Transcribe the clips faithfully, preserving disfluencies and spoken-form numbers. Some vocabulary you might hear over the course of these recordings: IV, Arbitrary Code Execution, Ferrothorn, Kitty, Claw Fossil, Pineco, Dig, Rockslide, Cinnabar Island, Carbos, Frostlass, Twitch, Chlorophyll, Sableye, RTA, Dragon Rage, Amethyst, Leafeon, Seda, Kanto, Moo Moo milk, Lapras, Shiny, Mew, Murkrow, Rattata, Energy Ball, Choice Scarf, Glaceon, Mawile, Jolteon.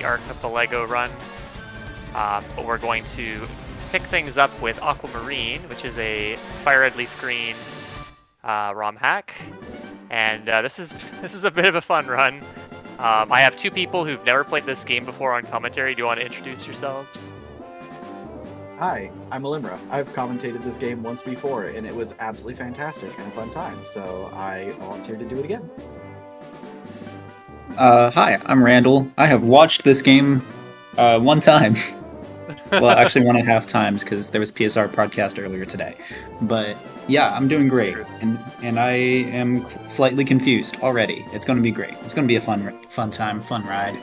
the arc of the Lego run. Um, but we're going to pick things up with Aquamarine, which is a Fire Red Leaf Green uh, ROM hack. And uh, this is this is a bit of a fun run. Um, I have two people who've never played this game before on commentary. Do you want to introduce yourselves? Hi, I'm Elimra. I've commentated this game once before, and it was absolutely fantastic and a fun time, so I volunteered to do it again. Uh, hi, I'm Randall. I have watched this game uh, one time. Well, actually one and a half times, because there was P S R podcast earlier today. But yeah, I'm doing great, and and I am slightly confused already. It's going to be great. It's going to be a fun, fun time, fun ride.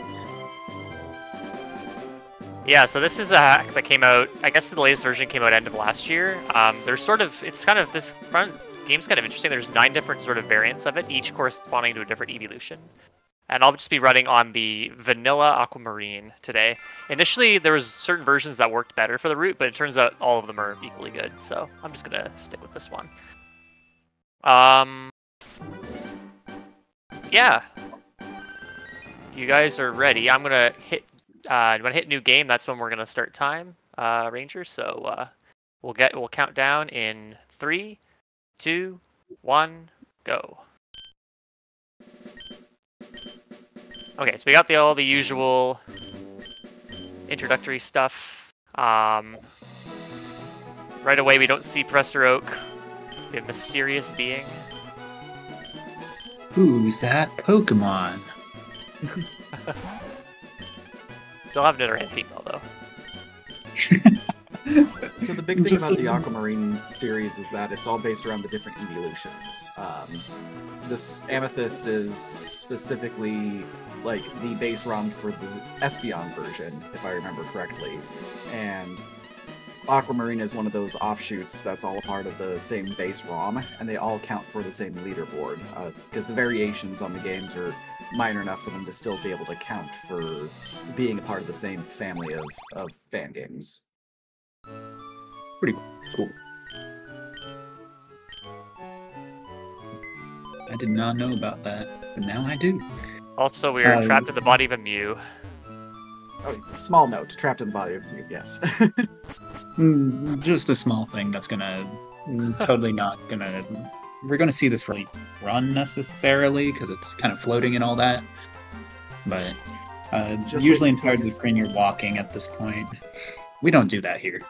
Yeah, so this is a hack that came out. I guess the latest version came out end of last year. Um, there's sort of, it's kind of this front game's kind of interesting. There's nine different sort of variants of it, each corresponding to a different evolution. And I'll just be running on the vanilla Aquamarine today. Initially, there was certain versions that worked better for the route, but it turns out all of them are equally good. So I'm just gonna stick with this one. Um, yeah, you guys are ready. I'm gonna hit. Uh, when I hit new game, that's when we're gonna start time, uh, Ranger. So uh, we'll get we'll count down in three, two, one, go. Okay, so we got the, all the usual introductory stuff. Um, right away, we don't see Professor Oak. We have Mysterious Being. Who's that Pokemon? Still have another hand female, though. So the big thing about the Aquamarine series is that it's all based around the different evolutions. Um, this Amethyst is specifically like the base ROM for the Espeon version, if I remember correctly. And Aquamarine is one of those offshoots that's all a part of the same base ROM, and they all count for the same leaderboard, because uh, the variations on the games are minor enough for them to still be able to count for being a part of the same family of, of fan games. Pretty cool. I did not know about that, but now I do. Also, we are um, trapped in the body of a Mew. Oh, small note, trapped in the body of a Mew, yes. Just a small thing that's gonna... totally not gonna... We're gonna see this for like, run, necessarily, because it's kind of floating and all that. But, uh, just usually in Tired of the Screen you're walking at this point. We don't do that here.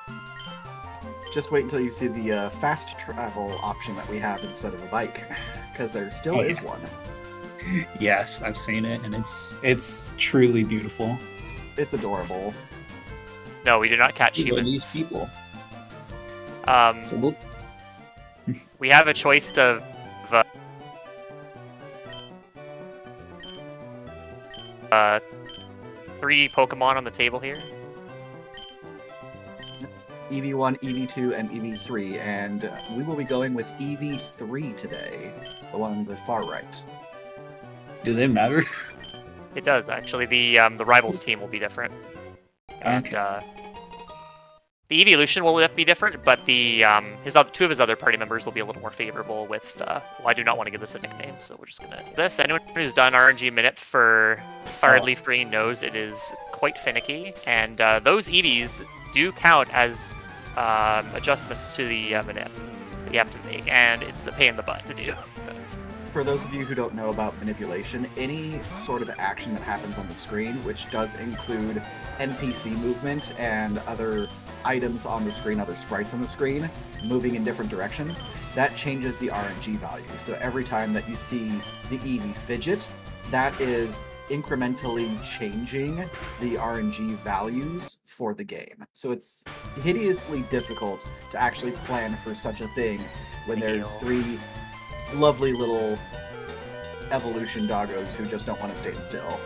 Just wait until you see the uh, fast travel option that we have instead of a bike, because there still oh, is yeah. one. Yes, I've seen it, and it's it's truly beautiful. It's adorable. No, we do not catch humans. These people. Um, so we'll... we have a choice of. Uh, uh, three Pokemon on the table here. E V one, E V two, and E V three, and we will be going with E V three today, the one on the far right. Do they matter? It does, actually. The um, the Rivals team will be different. And, okay. Uh, the evolution will be different, but the um, his other, two of his other party members will be a little more favorable with... Uh, well, I do not want to give this a nickname, so we're just going to... This, anyone who's done R N G Minute for Fire Red Leaf Green knows it is quite finicky, and uh, those E Vs do count as um, adjustments to the uh, manip that you have to make, and it's a pain in the butt to do. For those of you who don't know about manipulation, any sort of action that happens on the screen, which does include N P C movement and other items on the screen, other sprites on the screen, moving in different directions, that changes the R N G value. So every time that you see the E V fidget, that is incrementally changing the R N G values for the game. So it's hideously difficult to actually plan for such a thing when there's three lovely little evolution doggos who just don't want to stand still.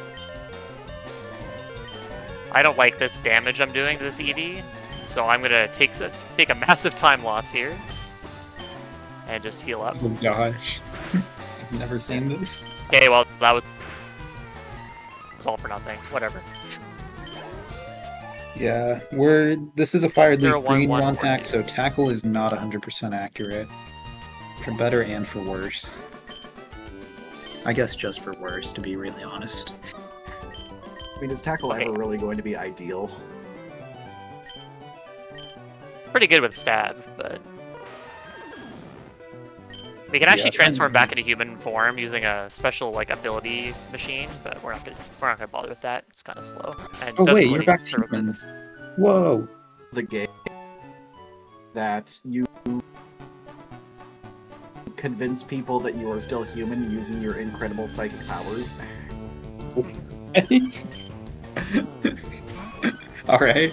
I don't like this damage I'm doing to this E V, so I'm going to take take a massive time loss here and just heal up. Oh gosh. I've never seen this. Okay, well, that was It's all for nothing. Whatever. Yeah, we're. This is a Fire Leaf Green one hack, so tackle is not one hundred percent accurate. For better and for worse. I guess just for worse, to be really honest. I mean, is Tackle okay. ever really going to be ideal? Pretty good with Stab, but... We can actually yeah, transform back into human form using a special like ability machine, but we're not gonna we're not gonna bother with that. It's kind of slow. And oh wait, you're back to human. Whoa! The game that you convince people that you are still human using your incredible psychic powers. All right.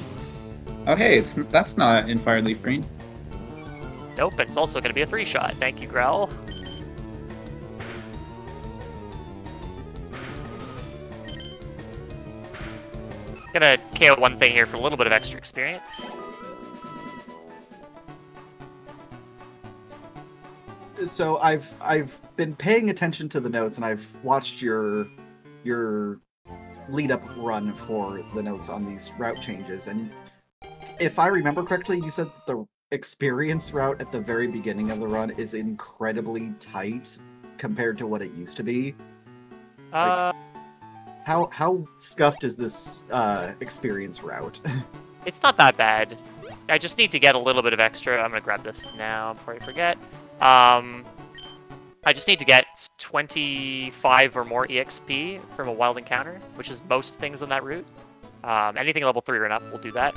Oh hey, it's that's not in Fire Leaf Green. Nope, it's also going to be a three-shot. Thank you, Growl. Gonna K O one thing here for a little bit of extra experience. So I've I've been paying attention to the notes, and I've watched your your lead-up run for the notes on these route changes. And if I remember correctly, you said that the experience route at the very beginning of the run is incredibly tight compared to what it used to be. Uh, like, how how scuffed is this uh, experience route? It's not that bad. I just need to get a little bit of extra. I'm gonna grab this now before I forget. Um, I just need to get twenty-five or more E X P from a wild encounter, which is most things on that route. Um, anything level three or up will do that.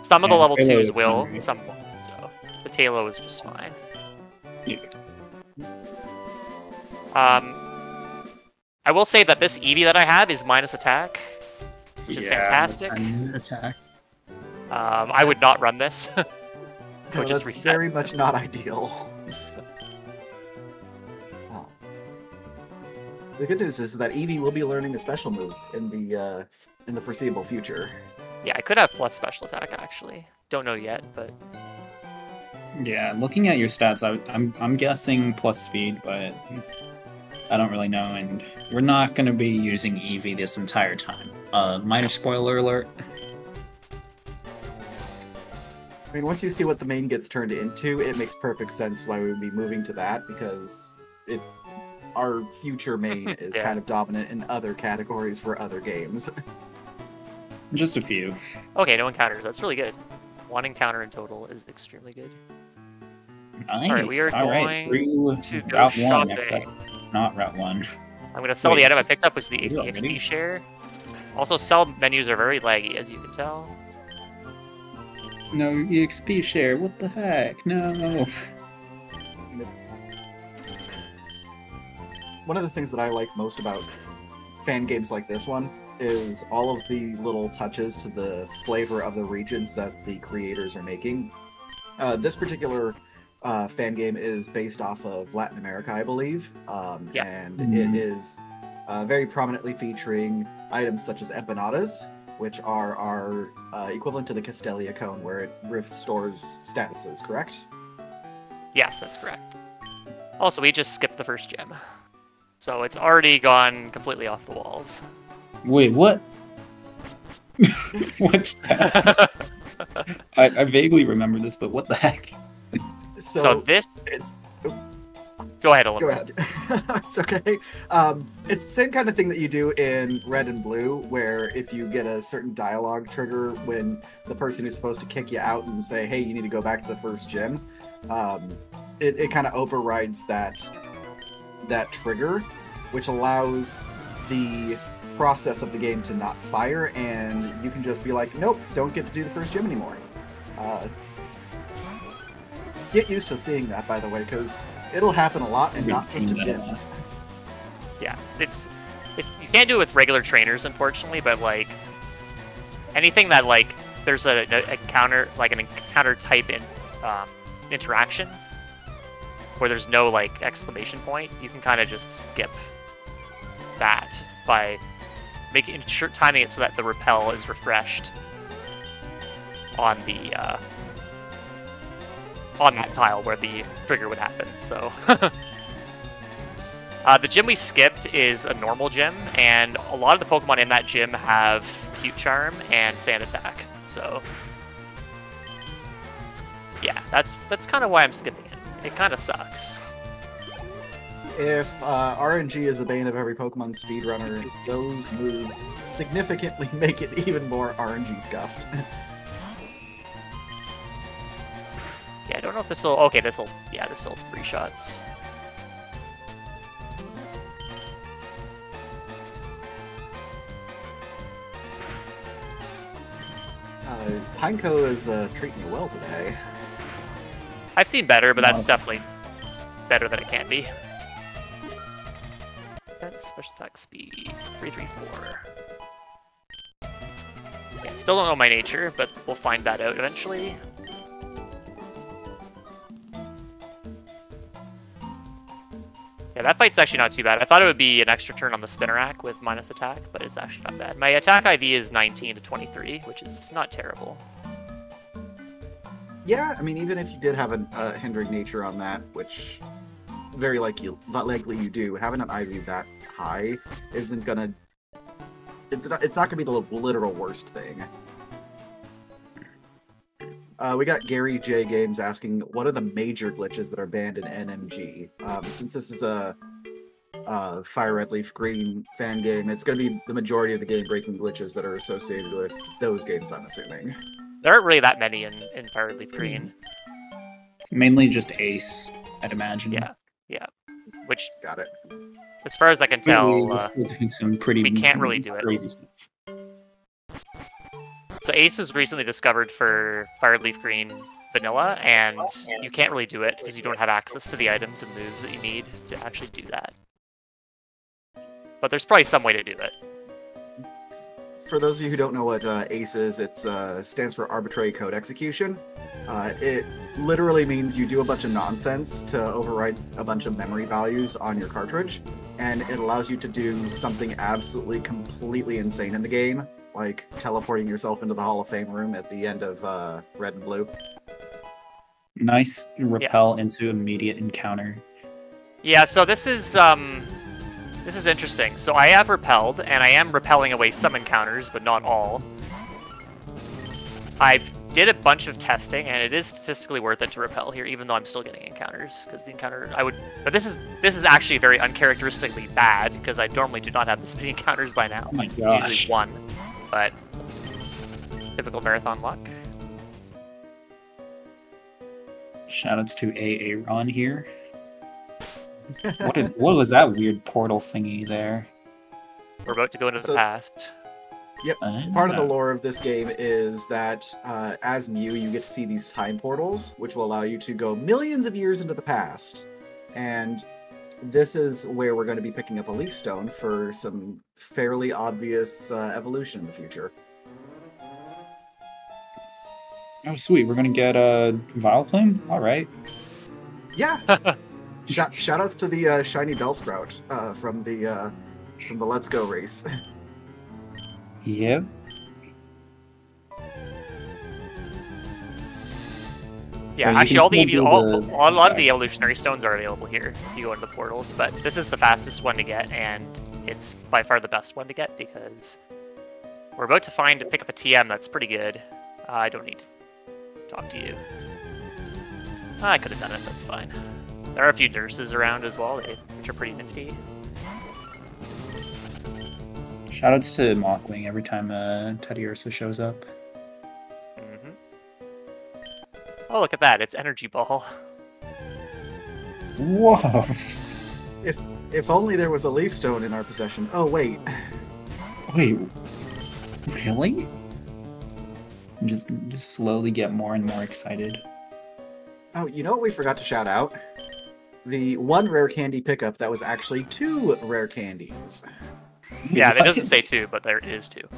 Some of the yeah, level twos will. Right. Some. So the Talo is just fine. Yeah. Um, I will say that this Eevee that I have is minus attack, which yeah, is fantastic. Attack. Um, that's... I would not run this. no, just that's reset. Very much not ideal. Oh. The good news is that Eevee will be learning a special move in the uh, in the foreseeable future. Yeah, I could have plus special attack actually. Don't know yet, but yeah, looking at your stats, I, I'm I'm guessing plus speed, but I don't really know. And we're not going to be using Eevee this entire time. Uh, minor spoiler alert. I mean, once you see what the main gets turned into, it makes perfect sense why we would be moving to that because it our future main is yeah. kind of dominant in other categories for other games. Just a few. Okay, no encounters. That's really good. One encounter in total is extremely good. Nice. All right, we are All going right. Through to go route shopping. One, not route one. I'm gonna sell Wait, the item I picked up, was the X P share. Also, sell menus are very laggy, as you can tell. No E X P share. What the heck? No. One of the things that I like most about fan games like this one is all of the little touches to the flavor of the regions that the creators are making. Uh, this particular uh, fan game is based off of Latin America, I believe, um, yeah. and mm-hmm. it is uh, very prominently featuring items such as empanadas, which are our uh, equivalent to the Castelia cone, where it restores statuses, correct? Yes, that's correct. Also, we just skipped the first gem, so it's already gone completely off the walls. Wait, what? What's that? I, I vaguely remember this, but what the heck? So, so this... It's... Go ahead, Elimra. Go ahead. It's okay. Um, it's the same kind of thing that you do in Red and Blue, where if you get a certain dialogue trigger when the person who's supposed to kick you out and say, hey, you need to go back to the first gym, um, it, it kind of overrides that, that trigger, which allows the... process of the game to not fire, and you can just be like, nope, don't get to do the first gym anymore. Uh, get used to seeing that, by the way, because it'll happen a lot, and not just in gyms. Yeah, it's it, you can't do it with regular trainers, unfortunately, but like anything that like there's a, a encounter, like an encounter type in um, interaction where there's no like exclamation point, you can kind of just skip that by making sure timing it so that the repel is refreshed on the uh, on that tile where the trigger would happen. So uh, the gym we skipped is a normal gym, and a lot of the Pokemon in that gym have Cute Charm and Sand Attack. So yeah, that's that's kind of why I'm skipping it. It kind of sucks. if uh, R N G is the bane of every Pokemon speedrunner, those moves significantly make it even more R N G scuffed. Yeah, I don't know if this will. Okay, this will. Yeah, this will three shots. Uh, Pineco is uh, treating you well today. I've seen better, but that's definitely better than it can be. Special attack speed three three four. Yeah, still don't know my nature, but we'll find that out eventually. Yeah, that fight's actually not too bad. I thought it would be an extra turn on the Spinarak with minus attack, but it's actually not bad. My attack I V is nineteen to twenty-three, which is not terrible. Yeah, I mean, even if you did have a uh, hindering nature on that, which very likely, but likely you do, having an I V that high isn't gonna... It's not, it's not gonna be the literal worst thing. Uh, we got Gary J Games asking, what are the major glitches that are banned in N M G? Um, since this is a, a Fire Red Leaf Green fan game, it's going to be the majority of the game-breaking glitches that are associated with those games, I'm assuming. There aren't really that many in, in Fire Red Leaf Green. It's mainly just Ace, I'd imagine. Yeah, yeah. Which, got it. As far as I can tell, uh, some pretty we can't really do crazy it. Stuff. So Ace was recently discovered for Fire Leaf Green Vanilla, and you can't really do it because you don't have access to the items and moves that you need to actually do that. But there's probably some way to do it. For those of you who don't know what uh, Ace is, it uh, stands for Arbitrary Code Execution. Uh, it literally means you do a bunch of nonsense to override a bunch of memory values on your cartridge, and it allows you to do something absolutely, completely insane in the game. Like teleporting yourself into the Hall of Fame room at the end of uh, Red and Blue. Nice repel yeah. into immediate encounter. Yeah, so this is um, this is interesting. So I have repelled, and I am repelling away some encounters, but not all. I've did a bunch of testing, and it is statistically worth it to repel here, even though I'm still getting encounters because the encounter I would. But this is this is actually very uncharacteristically bad because I normally do not have this many encounters by now. Oh my gosh. It's usually one. But typical marathon luck. Shoutouts to A A Ron here. What did, what was that weird portal thingy there? We're about to go into so, the past. Yep. Part know. of the lore of this game is that uh, as Mew, you get to see these time portals, which will allow you to go millions of years into the past. And this is where we're going to be picking up a leaf stone for some fairly obvious uh, evolution in the future. Oh, sweet. We're going to get a Vileplume? All right. Yeah. Sh shoutouts to the uh, Shiny Bellsprout uh, from the uh, from the Let's Go race. Yep. Yeah, so actually, all the, all, the all, a lot of the evolutionary stones are available here if you go into the portals, but this is the fastest one to get, and it's by far the best one to get because we're about to find pick up a T M that's pretty good. Uh, I don't need to talk to you. I could have done it. That's fine. There are a few nurses around as well, which are pretty nifty. Shoutouts to Mawkwing every time uh, Teddy Ursa shows up. Oh, look at that, it's Energy Ball. Whoa! If if only there was a Leaf Stone in our possession. Oh, wait. Wait. Really? I'm just, just slowly get more and more excited. Oh, you know what we forgot to shout out? The one rare candy pickup that was actually two rare candies. Yeah, it doesn't say two, but there is two.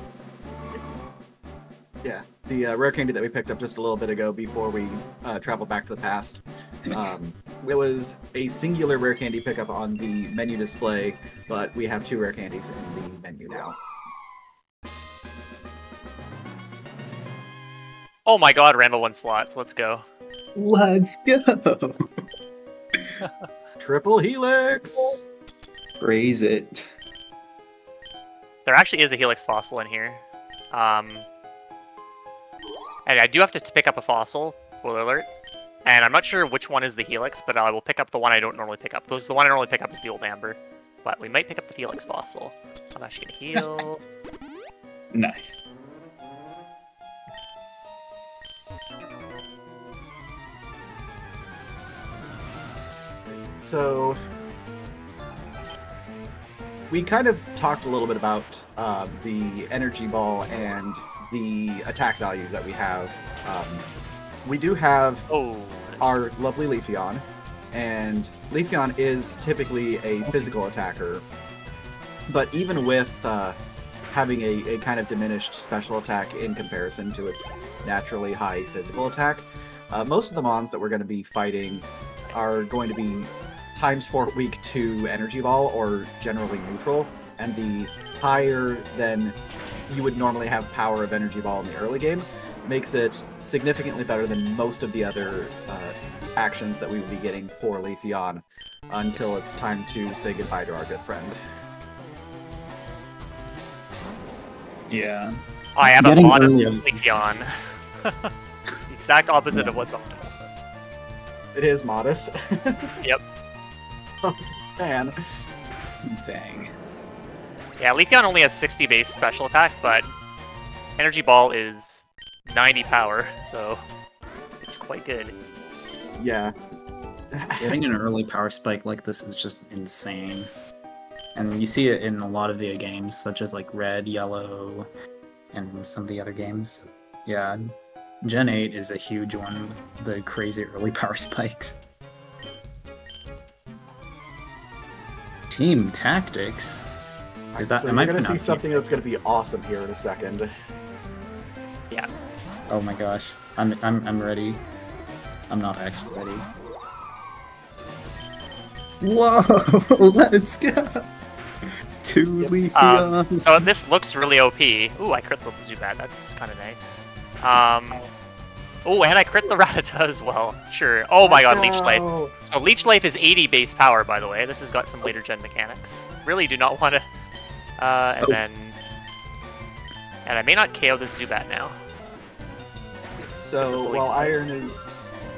Yeah, the uh, rare candy that we picked up just a little bit ago before we uh, traveled back to the past. Um, it was a singular rare candy pickup on the menu display, but we have two rare candies in the menu now. Oh my god, Randall won slots. Let's go. Let's go. Triple Helix! Praise it. There actually is a Helix Fossil in here. Um... And I do have to pick up a fossil, spoiler alert, And I'm not sure which one is the Helix, but I will pick up the one I don't normally pick up. Because the one I normally pick up is the old Amber. But we might pick up the Helix Fossil. I'm actually gonna heal. Nice. So, we kind of talked a little bit about uh, the energy ball and the attack value that we have. Um, we do have oh, nice. our lovely Leafeon, and Leafeon is typically a physical attacker, but even with uh, having a, a kind of diminished special attack in comparison to its naturally high physical attack, uh, most of the mons that we're going to be fighting are going to be times four weak to energy ball or generally neutral, and the higher than you would normally have power of energy ball in the early game makes it significantly better than most of the other uh, actions that we would be getting for Leafeon until it's time to say goodbye to our good friend. Yeah. I am a modest Leafeon. The exact opposite yeah. of what's optimal. It is modest. Yep. Oh, man. Dang. Yeah, Leafeon only has sixty base special attack, but Energy Ball is ninety power, so it's quite good. Yeah. Getting an early power spike like this is just insane. And you see it in a lot of the games, such as like Red, Yellow, and some of the other games. Yeah. Gen eight is a huge one with the crazy early power spikes. Team Tactics? Is that, so am I going to see something that's going to be awesome here in a second. Yeah. Oh my gosh. I'm, I'm, I'm ready. I'm not actually ready. Whoa! Let's go! Two yep. Leafeon! Um, so this looks really O P. Ooh, I crit the Zubat. That's kind of nice. Um, oh, and I crit the Rattata as well. Sure. Oh my Let's god, Leech Life. So Leech Life is eighty base power, by the way. This has got some later gen mechanics. Really do not want to... Uh, and oh. then... And I may not K O this Zubat now. So, while Iron is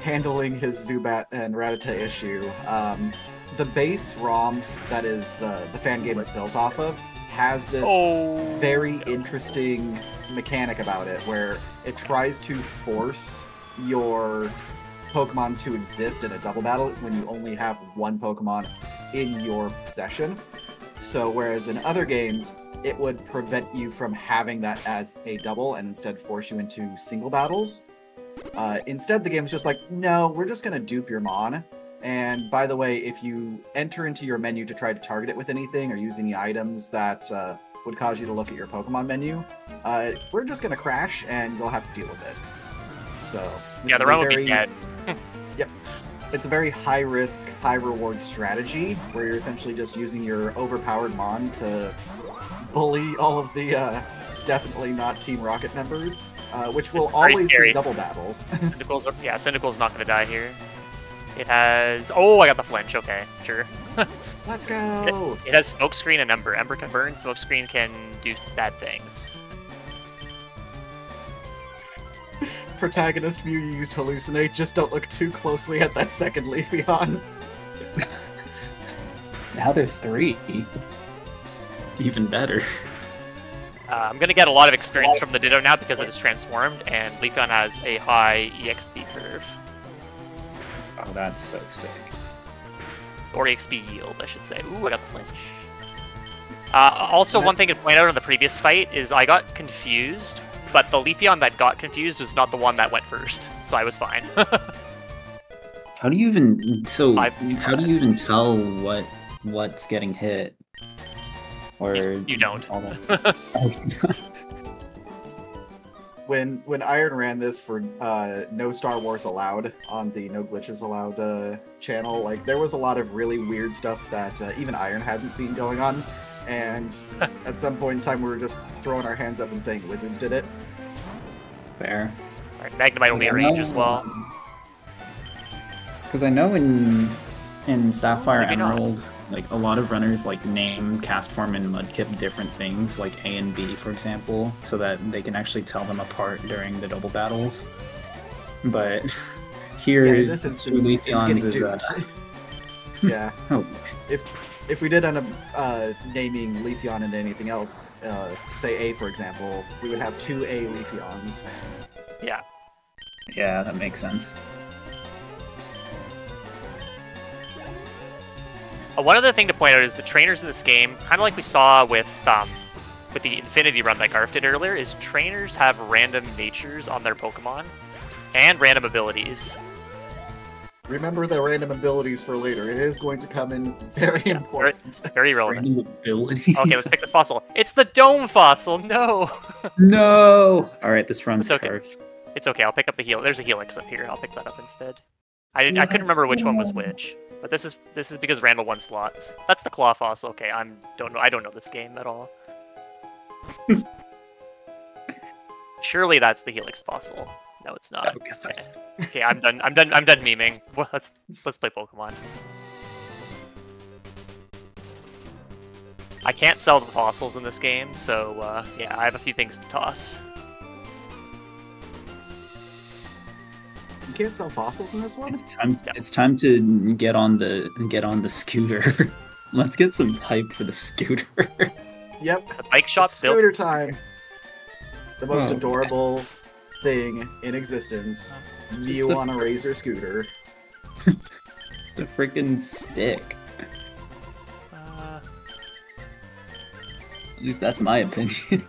handling his Zubat and Rattata issue, um, the base ROM that is uh, the fan game is built off of has this oh, very no. interesting mechanic about it, where it tries to force your Pokemon to exist in a double battle when you only have one Pokemon in your possession. So whereas in other games, it would prevent you from having that as a double and instead force you into single battles. Uh, instead, the game's just like, no, we're just going to dupe your Mon. And by the way, if you enter into your menu to try to target it with anything or use any items that uh, would cause you to look at your Pokemon menu, uh, we're just going to crash and you'll have to deal with it. So yeah, the realm would be dead. Yep. It's a very high-risk, high-reward strategy where you're essentially just using your overpowered Mon to bully all of the uh, definitely not Team Rocket members, uh, which will always scary. be double battles. Syndical's, yeah, Syndical's not going to die here. It has... Oh, I got the flinch. Okay, sure. Let's go! It, it has Smokescreen and Ember. Ember can burn, Smokescreen can do bad things. Protagonist Mew used Hallucinate. Just don't look too closely at that second Leafeon. Now there's three. Even better. Uh, I'm going to get a lot of experience from the Ditto now because it is transformed, and Leafeon has a high E X P curve. Oh, that's so sick. Or E X P yield, I should say. Ooh, I got the flinch. Uh, also, one thing to point out on the previous fight is I got confused, but the Leafeon that got confused was not the one that went first, so I was fine. How do you even... So, I've, how do you even tell what what's getting hit? Or... You, you don't. All that. When when Iron ran this for uh, No Star Wars Allowed on the No Glitches Allowed uh, channel, like there was a lot of really weird stuff that uh, even Iron hadn't seen going on, and at some point in time we were just throwing our hands up and saying Wizards did it. Fair. All right, Magnemite only a range as well. Because I know in in Sapphire Maybe Emerald, not. like a lot of runners like name Castform and Mudkip different things, like A and B, for example, so that they can actually tell them apart during the double battles. But here yeah, is it's, it's getting duped. Uh... yeah. Oh. If if we did end up uh, naming Leafeon into anything else, uh, say A for example, we would have two A Leafeons. Yeah. Yeah, that makes sense. Uh, one other thing to point out is the trainers in this game, kind of like we saw with um, with the Infinity run that Garf did earlier, is trainers have random natures on their Pokemon and random abilities. Remember the random abilities for later. It is going to come in very yeah, important. Very, very relevant. Random abilities. Okay, let's pick this fossil. It's the dome fossil. No. No. All right, this runs okay. cards. It's okay. I'll pick up the helix. There's a helix up here. I'll pick that up instead. I didn't. I couldn't remember which one was which. But this is this is because Randall won slots. That's the claw fossil. Okay, I'm don't know. I don't know this game at all. Surely that's the helix fossil. No, it's not. Oh, okay. Okay, I'm done. I'm done. I'm done memeing. Well, let's let's play Pokemon. I can't sell the fossils in this game, so uh, yeah, I have a few things to toss. You can't sell fossils in this one. It's time, yeah. it's time to get on the get on the scooter. Let's get some hype for the scooter. Yep. The bike shop. It's scooter built. Time. The most oh, adorable. Okay. thing in existence. Mew on a Razor scooter. It's a freaking stick. Uh... At least that's my opinion.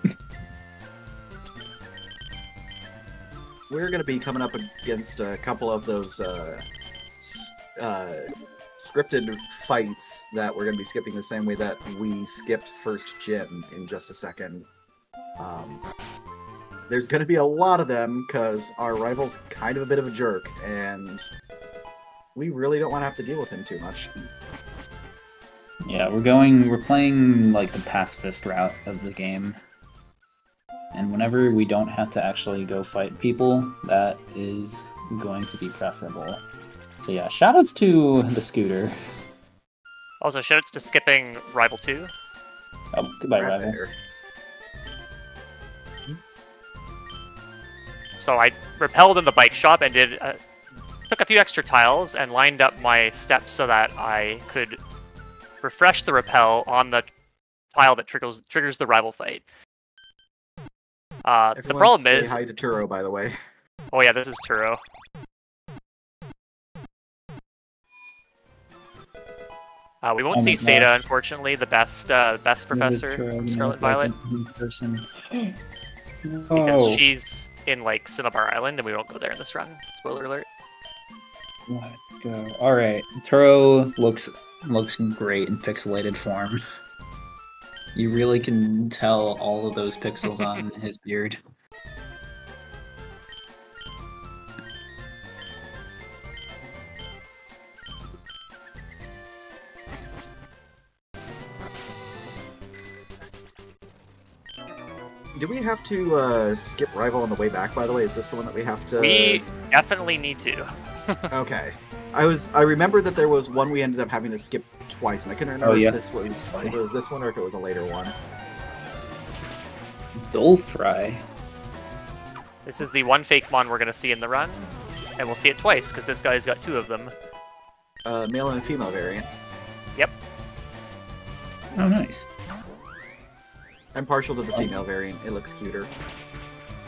We're gonna be coming up against a couple of those uh, uh, scripted fights that we're gonna be skipping the same way that we skipped first gym in just a second. Um... There's going to be a lot of them, because our rival's kind of a bit of a jerk, and we really don't want to have to deal with him too much. Yeah, we're going, we're playing, like, the pacifist route of the game. And whenever we don't have to actually go fight people, that is going to be preferable. So yeah, shoutouts to the scooter. Also, shoutouts to skipping Rival two. Oh, goodbye, right Rival. There. So I repelled in the bike shop and did uh, took a few extra tiles and lined up my steps so that I could refresh the repel on the tile that triggers triggers the rival fight. Uh, the problem is hi to Turo, by the way. Oh yeah, this is Turo. Uh, we won't see Seda, unfortunately, the best uh, best professor from Scarlet Violet. Person. Because she's in, like, Cinnabar Island, and we won't go there in this run. Spoiler alert. Let's go. Alright, Turo looks looks great in pixelated form. You really can tell all of those pixels on his beard. Do we have to uh, skip Rival on the way back, by the way? Is this the one that we have to... We definitely need to. Okay. I was I remember that there was one we ended up having to skip twice, and I couldn't remember oh, yeah. if, this was, if it was this one or if it was a later one. Dolfry. This is the one fake mon we're going to see in the run, and we'll see it twice, because this guy's got two of them. Uh, male and female variant. Yep. Oh, nice. I'm partial to the female variant. It looks cuter.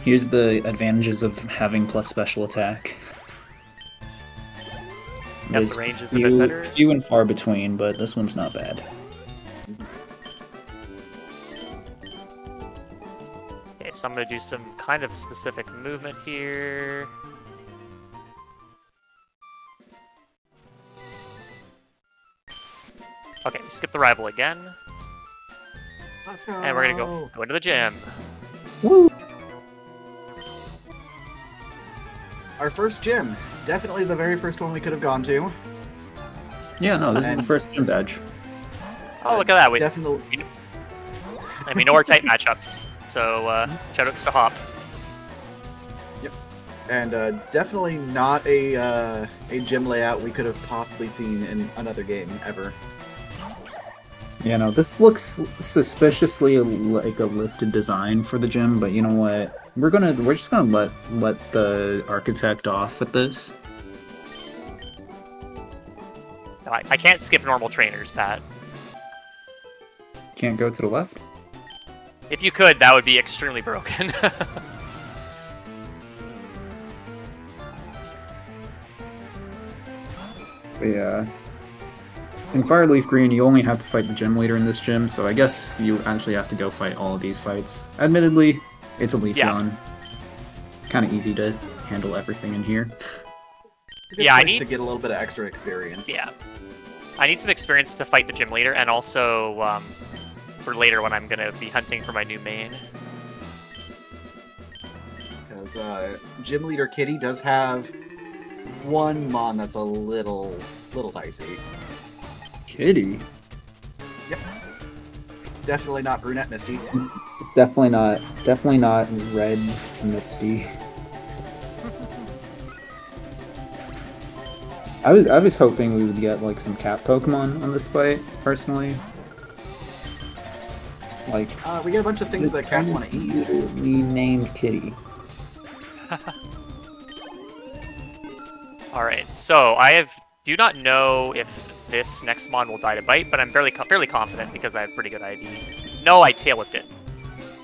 Here's the advantages of having plus special attack. Yep, There's the range few, is a bit better. Few and far between, but this one's not bad. Okay, so I'm going to do some kind of specific movement here. Okay, skip the rival again. Let's go. And we're gonna go go into the gym. Woo! Our first gym, definitely the very first one we could have gone to. Yeah, no, this and, is the first gym badge. Oh, uh, look at that! We definitely. We, and we know our tight matchups, so uh, shoutouts to Hop. Yep. And uh, definitely not a uh, a gym layout we could have possibly seen in another game ever. Yeah, no, this looks suspiciously like a lifted design for the gym, but you know what? We're gonna, we're just gonna let let the architect off at this. I, I can't skip normal trainers, Pat. Can't go to the left? If you could, that would be extremely broken. Yeah. In Fire Leaf Green, you only have to fight the gym leader in this gym, so I guess you actually have to go fight all of these fights. Admittedly, it's a Leafeon. Yeah. It's kind of easy to handle everything in here. It's a good yeah, place I need... to get a little bit of extra experience. Yeah. I need some experience to fight the gym leader, and also um, for later when I'm going to be hunting for my new main. Because uh, Gym Leader Kitty does have one Mon that's a little, little dicey. Kitty? Yep. Definitely not Brunette Misty. Definitely not. Definitely not Red Misty. I was I was hoping we would get like some cat Pokemon on this fight, personally. Like uh, we get a bunch of things that cats want to eat. We named Kitty. All right, so I have do not know if this next mon will die to bite, but I'm fairly fairly confident because I have pretty good I D. No, I tail whipped it.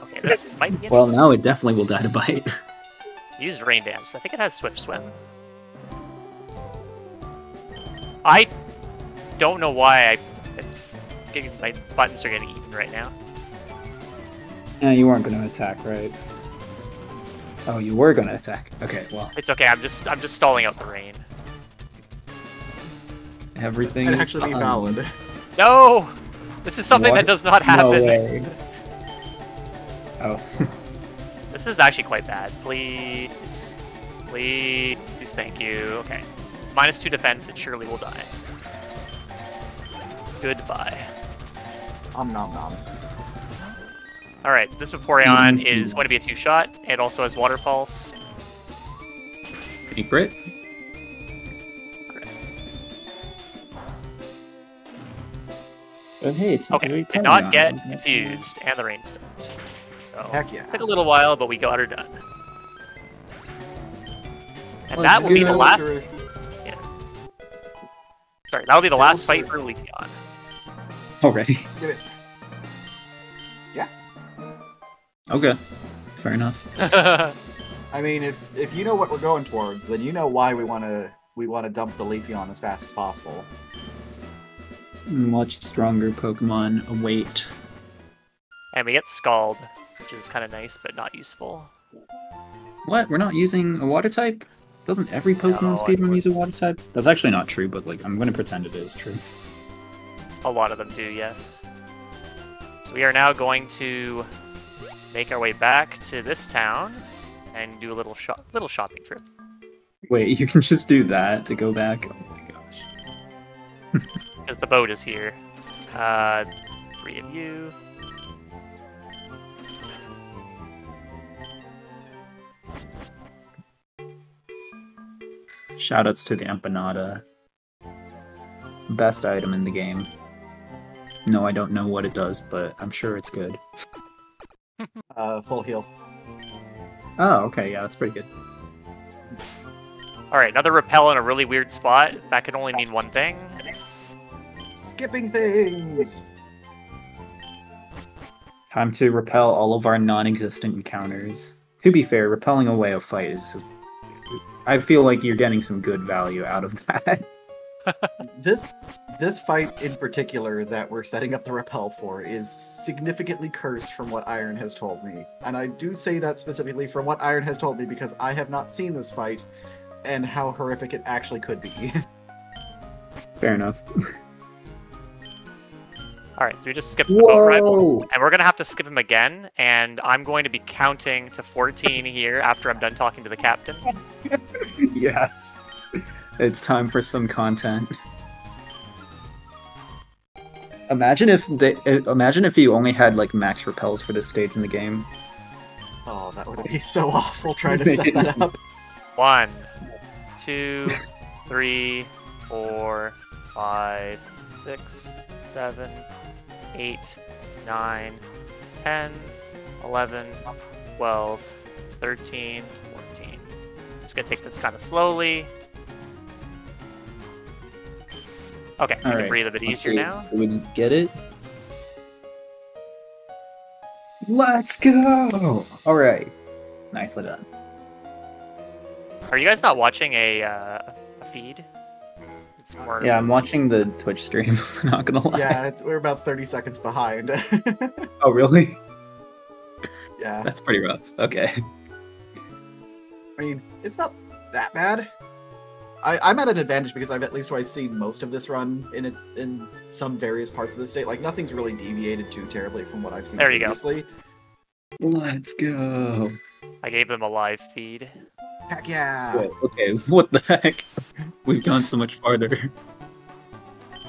Okay, this might be interesting. Well, now it definitely will die to bite. Use Rain Dance. I think it has Swift Swim. I don't know why I, it's getting, my buttons are getting eaten right now. Yeah, you weren't going to attack, right? Oh, you were going to attack. Okay, well. It's okay. I'm just I'm just stalling out the rain. Everything is actually valid. No, this is something what? that does not happen. No way. Oh. This is actually quite bad. Please, please, thank you. Okay. Minus two defense, it surely will die. Goodbye. Om nom nom. Alright, so this Vaporeon mm-hmm. is going to be a two-shot. It also has Water Pulse. Can you crit? Crit. Oh, hey, it's okay, did not get confused, and the rain stopped. So, heck yeah. It took a little while, but we got her done. And well, that will be the last... Sorry, that'll be the last fight for Leafeon. Already. Yeah. Okay. Fair enough. I mean, if if you know what we're going towards, then you know why we want to we want to dump the Leafeon as fast as possible. Much stronger Pokemon await. And we get Scald, which is kind of nice but not useful. What? We're not using a water type? Doesn't every Pokemon no, speedrun use a water type? That's actually not true, but like I'm gonna pretend it is true. A lot of them do, yes. So we are now going to make our way back to this town and do a little shop, little shopping trip. Wait, you can just do that to go back? Oh my gosh! Because the boat is here. Uh, three of you. Shoutouts to the empanada. Best item in the game. No, I don't know what it does, but I'm sure it's good. Uh, full heal. Oh, okay, yeah, that's pretty good. Alright, another repel in a really weird spot. That can only mean one thing. Skipping things! Time to repel all of our non-existent encounters. To be fair, repelling away a fight is... I feel like you're getting some good value out of that. this this fight in particular that we're setting up the repel for is significantly cursed from what Iron has told me. And I do say that specifically from what Iron has told me because I have not seen this fight and how horrific it actually could be. Fair enough. Alright, so we just skipped the Whoa! boat rival. And we're going to have to skip him again. And I'm going to be counting to fourteen here after I'm done talking to the captain. Yes. It's time for some content. Imagine if they, imagine if you only had like max repels for this stage in the game. Oh, that would be so awful trying to set that up. One, two, three, four, five, six, seven, eight, nine, ten, eleven, twelve, thirteen, fourteen. Just gonna take this kind of slowly. Okay, All I right. can breathe a bit Let's easier now. We didn't get it. Let's go! All right. Nicely done. Are you guys not watching a, uh, a feed? It's more... Yeah, I'm watching the Twitch stream, I'm not gonna lie. Yeah, it's, we're about thirty seconds behind. Oh, really? Yeah. That's pretty rough. Okay. I mean, it's not that bad. I, I'm at an advantage because I've at least I've seen most of this run in a, in some various parts of the state. Like, nothing's really deviated too terribly from what I've seen there you previously. Go. Let's go. I gave them a live feed. Heck yeah! Wait, okay, what the heck? We've gone so much farther.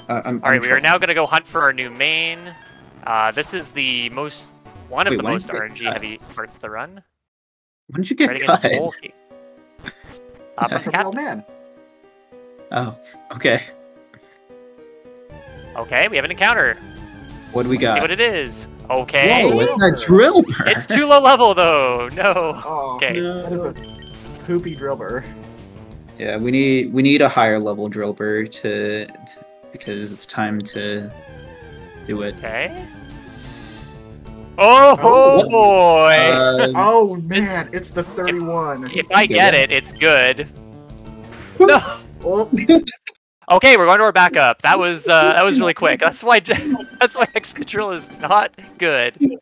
Uh, I'm, All right, I'm we trying. are now going to go hunt for our new main. Uh, this is the most one of Wait, the most R N G-heavy parts of the run. When did you get right uh, yeah. from the old man. Oh, okay. Okay, we have an encounter. What do we Let's got? See what it is. Okay. Whoa, it's a Drillbur. It's too low level though. No. Oh, okay. No. That is a poopy Drillbur. Yeah, we need we need a higher level Drillbur to, to because it's time to do it. Okay. Oh, oh boy! Uh, oh man, it's the thirty-one. If, if I get it, it's good. No. Okay, we're going to our backup. That was uh, that was really quick. That's why that's why Excadrill is not good.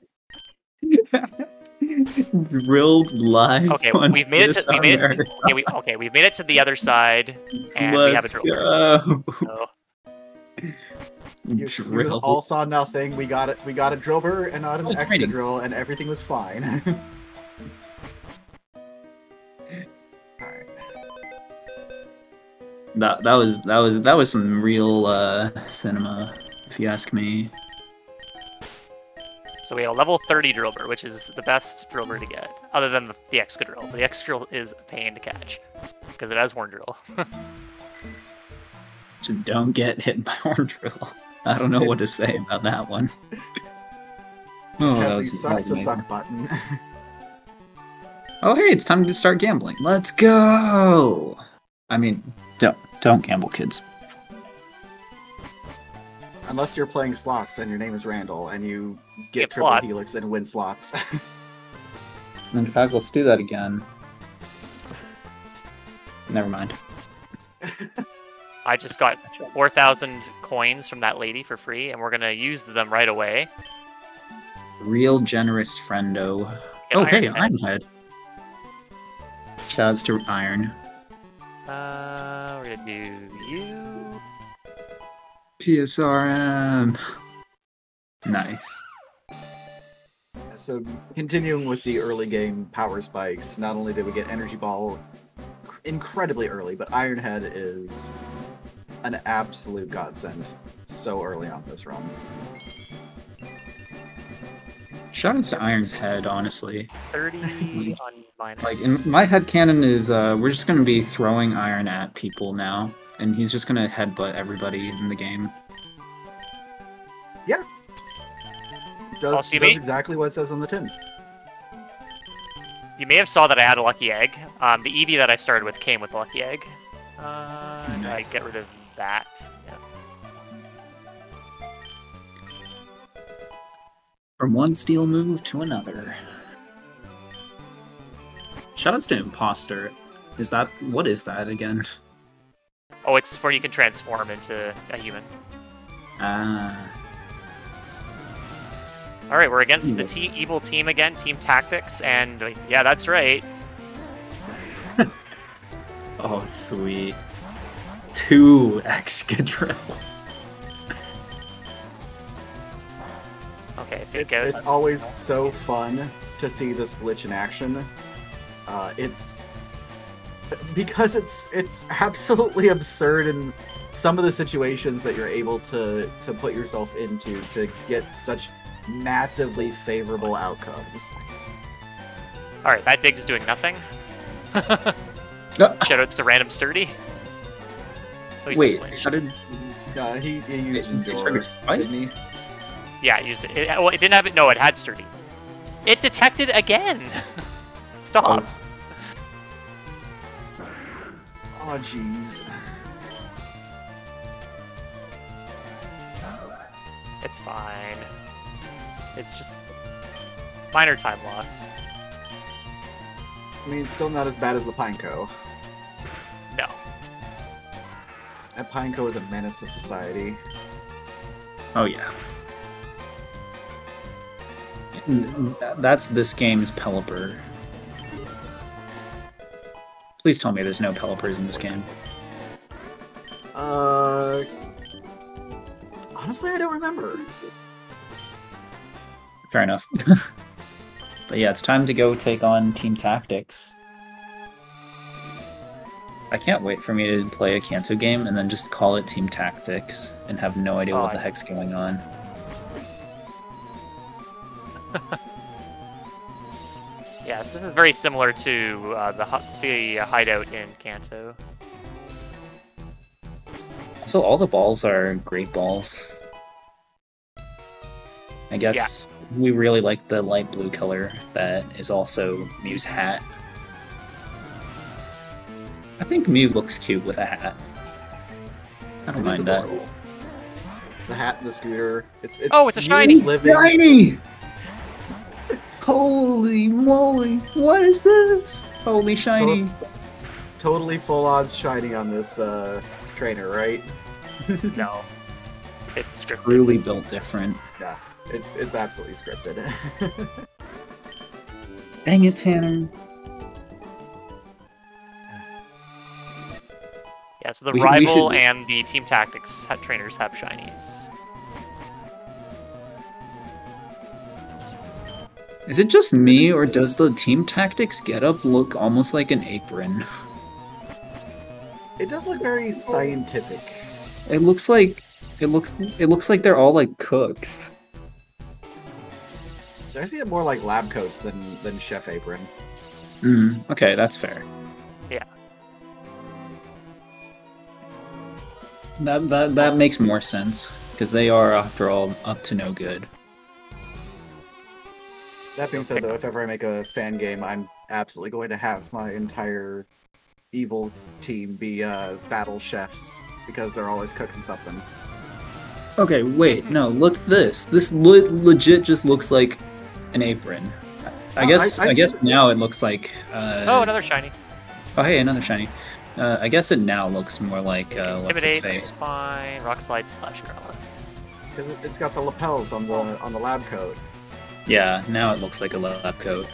Drilled live. Okay, we've made it. To, we made it to, okay, we, okay, we've made it to the other side, and Let's we have a Drillbur. So. You, we all saw nothing. We got it. We got a Drillbur and not an Excadrill, and everything was fine. That that was that was that was some real uh, cinema, if you ask me. So we have a level thirty Drillbur, which is the best Drillbur to get, other than the, the Excadrill. The Excadrill is a pain to catch because it has Horn Drill. So don't get hit by Horn Drill. I don't know what to say about that one. Oh, that was sucks to suck button. Oh hey, it's time to start gambling. Let's go. I mean, don't don't gamble, kids. Unless you're playing slots and your name is Randall and you get, get triple slot. Helix and win slots. In fact, let's do that again. Never mind. I just got four thousand coins from that lady for free, and we're gonna use them right away. Real generous friendo. Get oh, hey, Ironhead. Shouts to Iron. Uh, we're gonna do you. P S R M. Nice. So, continuing with the early game power spikes, not only did we get Energy Ball incredibly early, but Ironhead is an absolute godsend so early on this run. Shoutouts to Iron's Head, honestly. thirty on minus. Like, in my headcanon is, uh, we're just gonna be throwing Iron at people now, and he's just gonna headbutt everybody in the game. Yeah. Does, does exactly what it says on the tin. You may have saw that I had a lucky egg. Um, the Eevee that I started with came with a lucky egg. Uh, nice. I get rid of that. Yeah. From one steel move to another. Shoutouts to Imposter. Is that... what is that again? Oh, it's where you can transform into a human. Ah. Alright, we're against the te evil team again, Team Tactics, and yeah, that's right. Oh, sweet. Two Excadrills. Okay, it's, it's always so fun to see this glitch in action. Uh, it's because it's it's absolutely absurd in some of the situations that you're able to to put yourself into to get such massively favorable outcomes. All right, that dig is doing nothing. Shoutouts to Random Sturdy. Oh, wait, how did? Uh, he, he used it, endure, didn't he? Yeah, it used it. It, well, it didn't have it. No, it had Sturdy. It detected again. Stop. Oh, jeez. Oh, It's fine. It's just minor time loss. I mean, still not as bad as the Pineco. No. That Pineco is a menace to society. Oh, yeah. That's this game's Pelipper. Please tell me there's no Pelippers in this game. Uh... Honestly, I don't remember. Fair enough. But yeah, it's time to go take on Team Tactics. I can't wait for me to play a Kanto game and then just call it Team Tactics and have no idea oh, what I... the heck's going on. Yes, this is very similar to uh, the, the hideout in Kanto. So all the balls are great balls. I guess yeah. we really like the light blue color that is also Mew's hat. I think Mew looks cute with a hat. I don't it mind that. The hat and the scooter. It's, it's oh, it's a shiny! Shiny! Holy moly! What is this? Holy shiny! Tot totally full odds shiny on this uh, trainer, right? No, it's scripted. Really built different. Yeah, it's it's absolutely scripted. Dang it, Tanner! Yeah, so the we, rival we should... and the Team Tactics trainers have shinies. Is it just me, or does the Team Tactics getup look almost like an apron? It does look very scientific. It looks like it looks it looks like they're all like cooks. So I see it more like lab coats than than chef apron. Hmm. Okay, that's fair. Yeah. That that that makes more sense because they are, after all, up to no good. That being said, though, if ever I make a fan game, I'm absolutely going to have my entire evil team be uh, battle chefs, because they're always cooking something. Okay, wait, no, look at this. This le legit just looks like an apron. I oh, guess I, I, I guess the... now it looks like... Uh... Oh, another shiny. Oh, hey, another shiny. Uh, I guess it now looks more like... Uh, Intimidate, that's fine. Rockslide slash Scarlet. Because it, it's got the lapels on the, on the lab coat. Yeah, now it looks like a lab coat.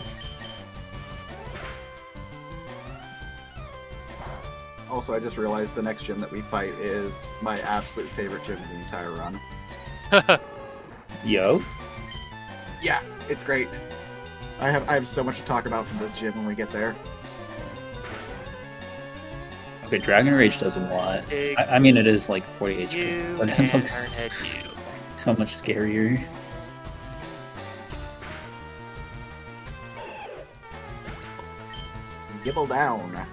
Also, I just realized the next gym that we fight is my absolute favorite gym in the entire run. Yo? Yeah, it's great. I have I have so much to talk about from this gym when we get there. Okay, Dragon Rage does a lot. I, I mean, it is like forty H P, but it looks so much scarier. Gibble down.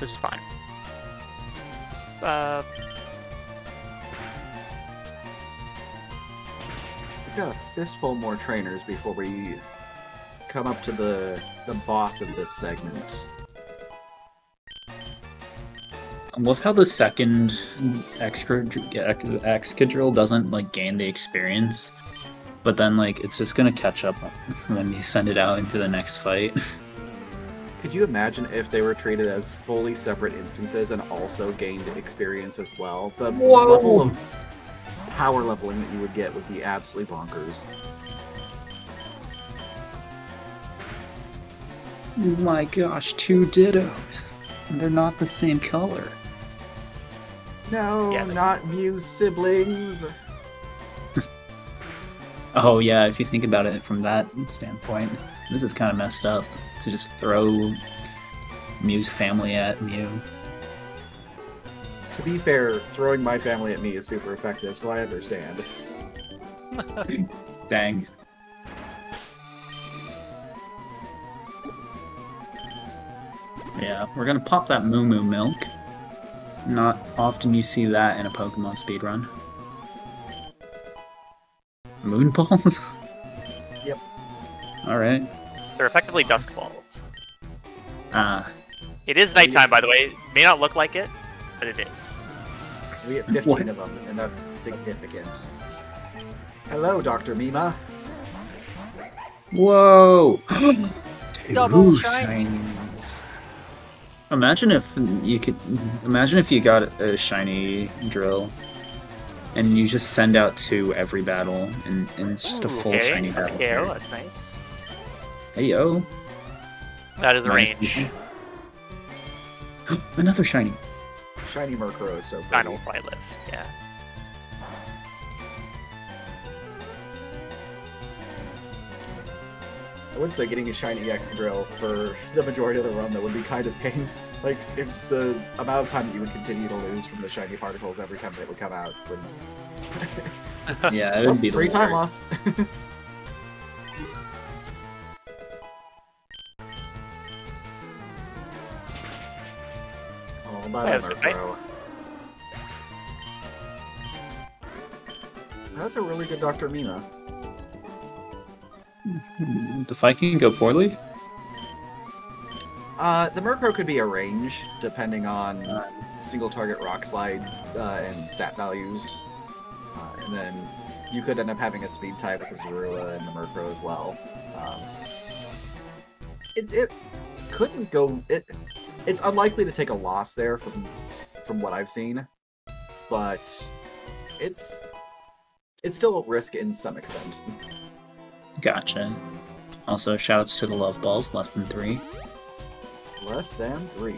This is fine. Uh... We've got a fistful more trainers before we come up to the the boss of this segment. I love how the second Excadrill doesn't like gain the experience. But then, like, it's just gonna catch up when you send it out into the next fight. Could you imagine if they were treated as fully separate instances and also gained experience as well? The Whoa. level of power leveling that you would get would be absolutely bonkers. My gosh, two Dittos. And they're not the same color. No, yeah, not Mew's siblings. Oh yeah, if you think about it from that standpoint, this is kind of messed up to just throw Mew's family at Mew. To be fair, throwing my family at me is super effective, so I understand. Dang. Yeah, we're gonna pop that Moo Moo Milk. Not often you see that in a Pokemon speedrun. Moon balls? Yep. Alright. They're effectively dusk balls. Ah. It is nighttime, by the way. It may not look like it, but it is. We get fifteen what? of them, and that's significant. Hello, Doctor Mima. Whoa! Double shinies. Imagine if you could. Imagine if you got a shiny drill, and you just send out two every battle, and, and it's just Ooh, a full okay. shiny battle. Okay, oh, that's nice. Hey yo. That is a nice range. Vision. Another shiny. Shiny Murkrow is so pretty. I don't probably live, yeah. I would say getting a shiny Excadrill for the majority of the run that would be kind of pain. Like, if the amount of time that you would continue to lose from the shiny particles every time they would come out would... yeah, it would oh, be free time loss. That's, right. That's a really good Doctor Mima. The fight can go poorly? Uh, the Murkrow could be a range, depending on uh, single target Rockslide uh, and stat values. Uh, and then you could end up having a speed tie with the Zorua and the Murkrow as well. Um, it, it couldn't go... It, It's unlikely to take a loss there from from what I've seen, but it's it's still a risk in some extent. Gotcha. Also, shoutouts to the love balls, less than three. Less than three.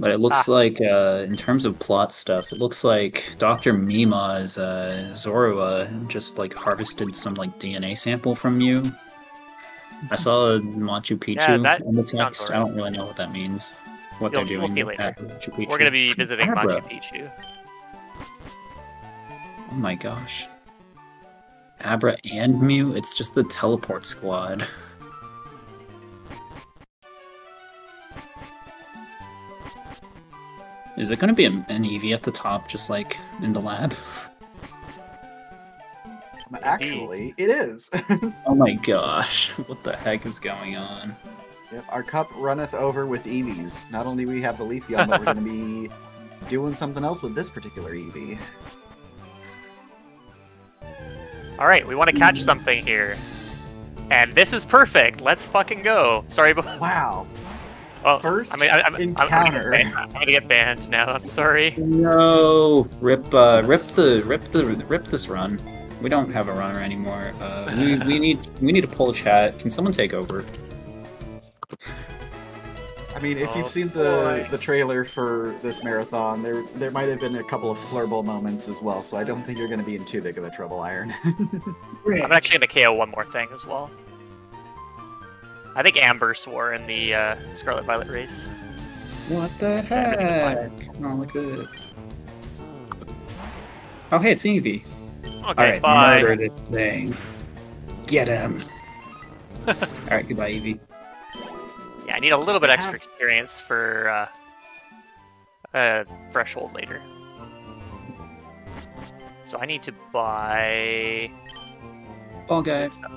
But it looks ah. like, uh, in terms of plot stuff, it looks like Doctor Mima's uh, Zorua just like harvested some like D N A sample from you. I saw a Machu Picchu yeah, in the text. I don't really know what that means. What You'll, they're doing we'll see later. at Machu Picchu. We're gonna be visiting Abra. Machu Picchu. Oh my gosh, Abra and Mew! It's just the teleport squad. Is it going to be an Eevee at the top, just like in the lab? Actually, it is. Oh my gosh, what the heck is going on? Yep, our cup runneth over with Eevees. Not only we have the Leafeon, but we're going to be doing something else with this particular Eevee. All right, we want to catch something here. And this is perfect. Let's fucking go. Sorry, but... Wow. Oh, First I mean, I, I, I, encounter. I'm, I'm gonna get banned now. I'm sorry. No, rip, uh, rip the, rip the, rip this run. We don't have a runner anymore. Uh, we, we need, we need to pull a chat. Can someone take over? I mean, if oh, you've seen the boy. the trailer for this marathon, there there might have been a couple of flurble moments as well. So I don't think you're gonna be in too big of a trouble, Iron. I'm actually gonna K O one more thing as well. I think Amber swore in the uh, Scarlet Violet race. What the heck? Oh, look at this. Oh, hey, it's Eevee. Okay, All right, bye. Murder this thing. Get him. All right, goodbye, Eevee. Yeah, I need a little bit extra experience for uh, uh, Threshold later. So I need to buy... Ball guy. Stuff.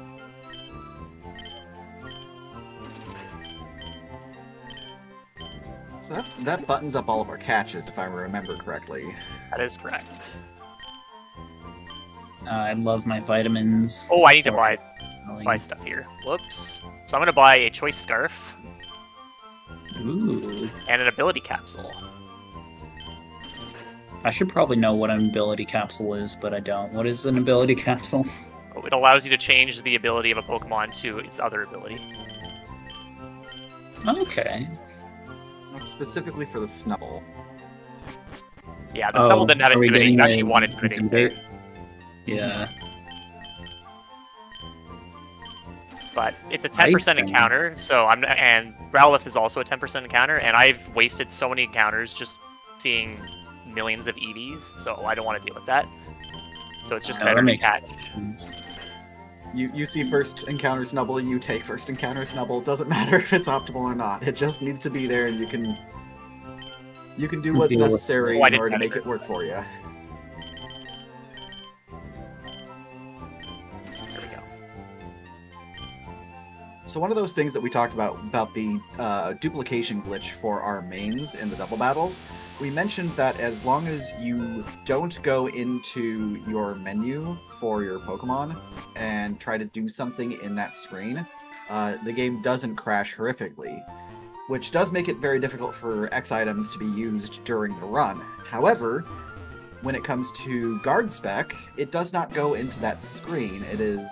So that, that buttons up all of our catches, if I remember correctly. That is correct. Uh, I love my vitamins. Oh, I need to buy buy stuff here. Whoops. So I'm going to buy a Choice Scarf. Ooh. And an Ability Capsule. I should probably know what an Ability Capsule is, but I don't. What is an Ability Capsule? Oh, it allows you to change the ability of a Pokemon to its other ability. Okay. Specifically for the Snubbull. Yeah, the oh, Snubbull didn't have Intimidate. You actually wanted Intimidate. Yeah. But it's a ten percent encounter, so I'm and Growlithe is also a ten percent encounter, and I've wasted so many encounters just seeing millions of E Vs, so I don't want to deal with that. So it's just no, better to catch. Sense. You, you see first encounter Snubbull, you take first encounter Snubbull. Doesn't matter if it's optimal or not. It just needs to be there, and you can you can do what's necessary in order to make it work for you. There we go. So one of those things that we talked about, about the uh, duplication glitch for our mains in the double battles, we mentioned that as long as you don't go into your menu for your Pokemon and try to do something in that screen, uh, the game doesn't crash horrifically, which does make it very difficult for X items to be used during the run. However, when it comes to Guard Spec, it does not go into that screen. It is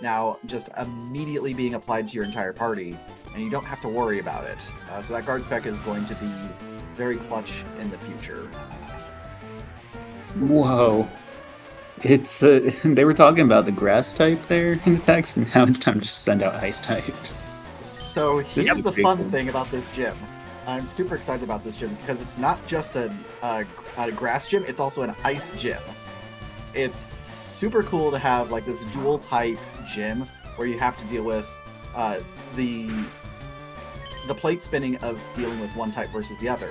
now just immediately being applied to your entire party, and you don't have to worry about it. Uh, so that Guard Spec is going to be very clutch in the future. Whoa. It's, uh, they were talking about the grass type there in the text, and now it's time to just send out ice types. So here's the fun thing about this gym. I'm super excited about this gym because it's not just a, a, a grass gym, it's also an ice gym. It's super cool to have like this dual type gym where you have to deal with uh, the the plate spinning of dealing with one type versus the other.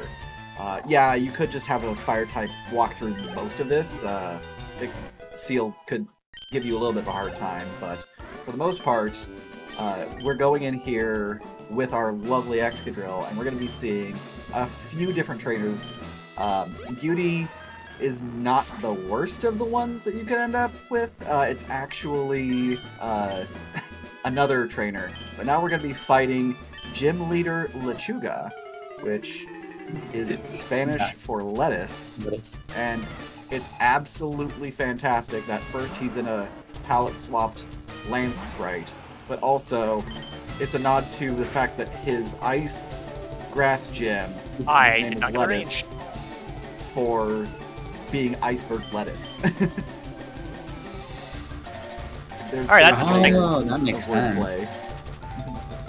Uh, yeah, you could just have a fire type walk through most of this. Uh, Seal could give you a little bit of a hard time, but for the most part, uh, we're going in here with our lovely Excadrill, and we're going to be seeing a few different trainers. Um, Beauty is not the worst of the ones that you could end up with. Uh, it's actually uh, another trainer. But now we're going to be fighting Gym Leader Lechuga, which is Spanish for lettuce. And it's absolutely fantastic that first he's in a palette-swapped Lance Sprite, but also it's a nod to the fact that his ice grass gym, I his name is lettuce, for being iceberg lettuce. There's All right, that's interesting. Oh, that makes sense. Play.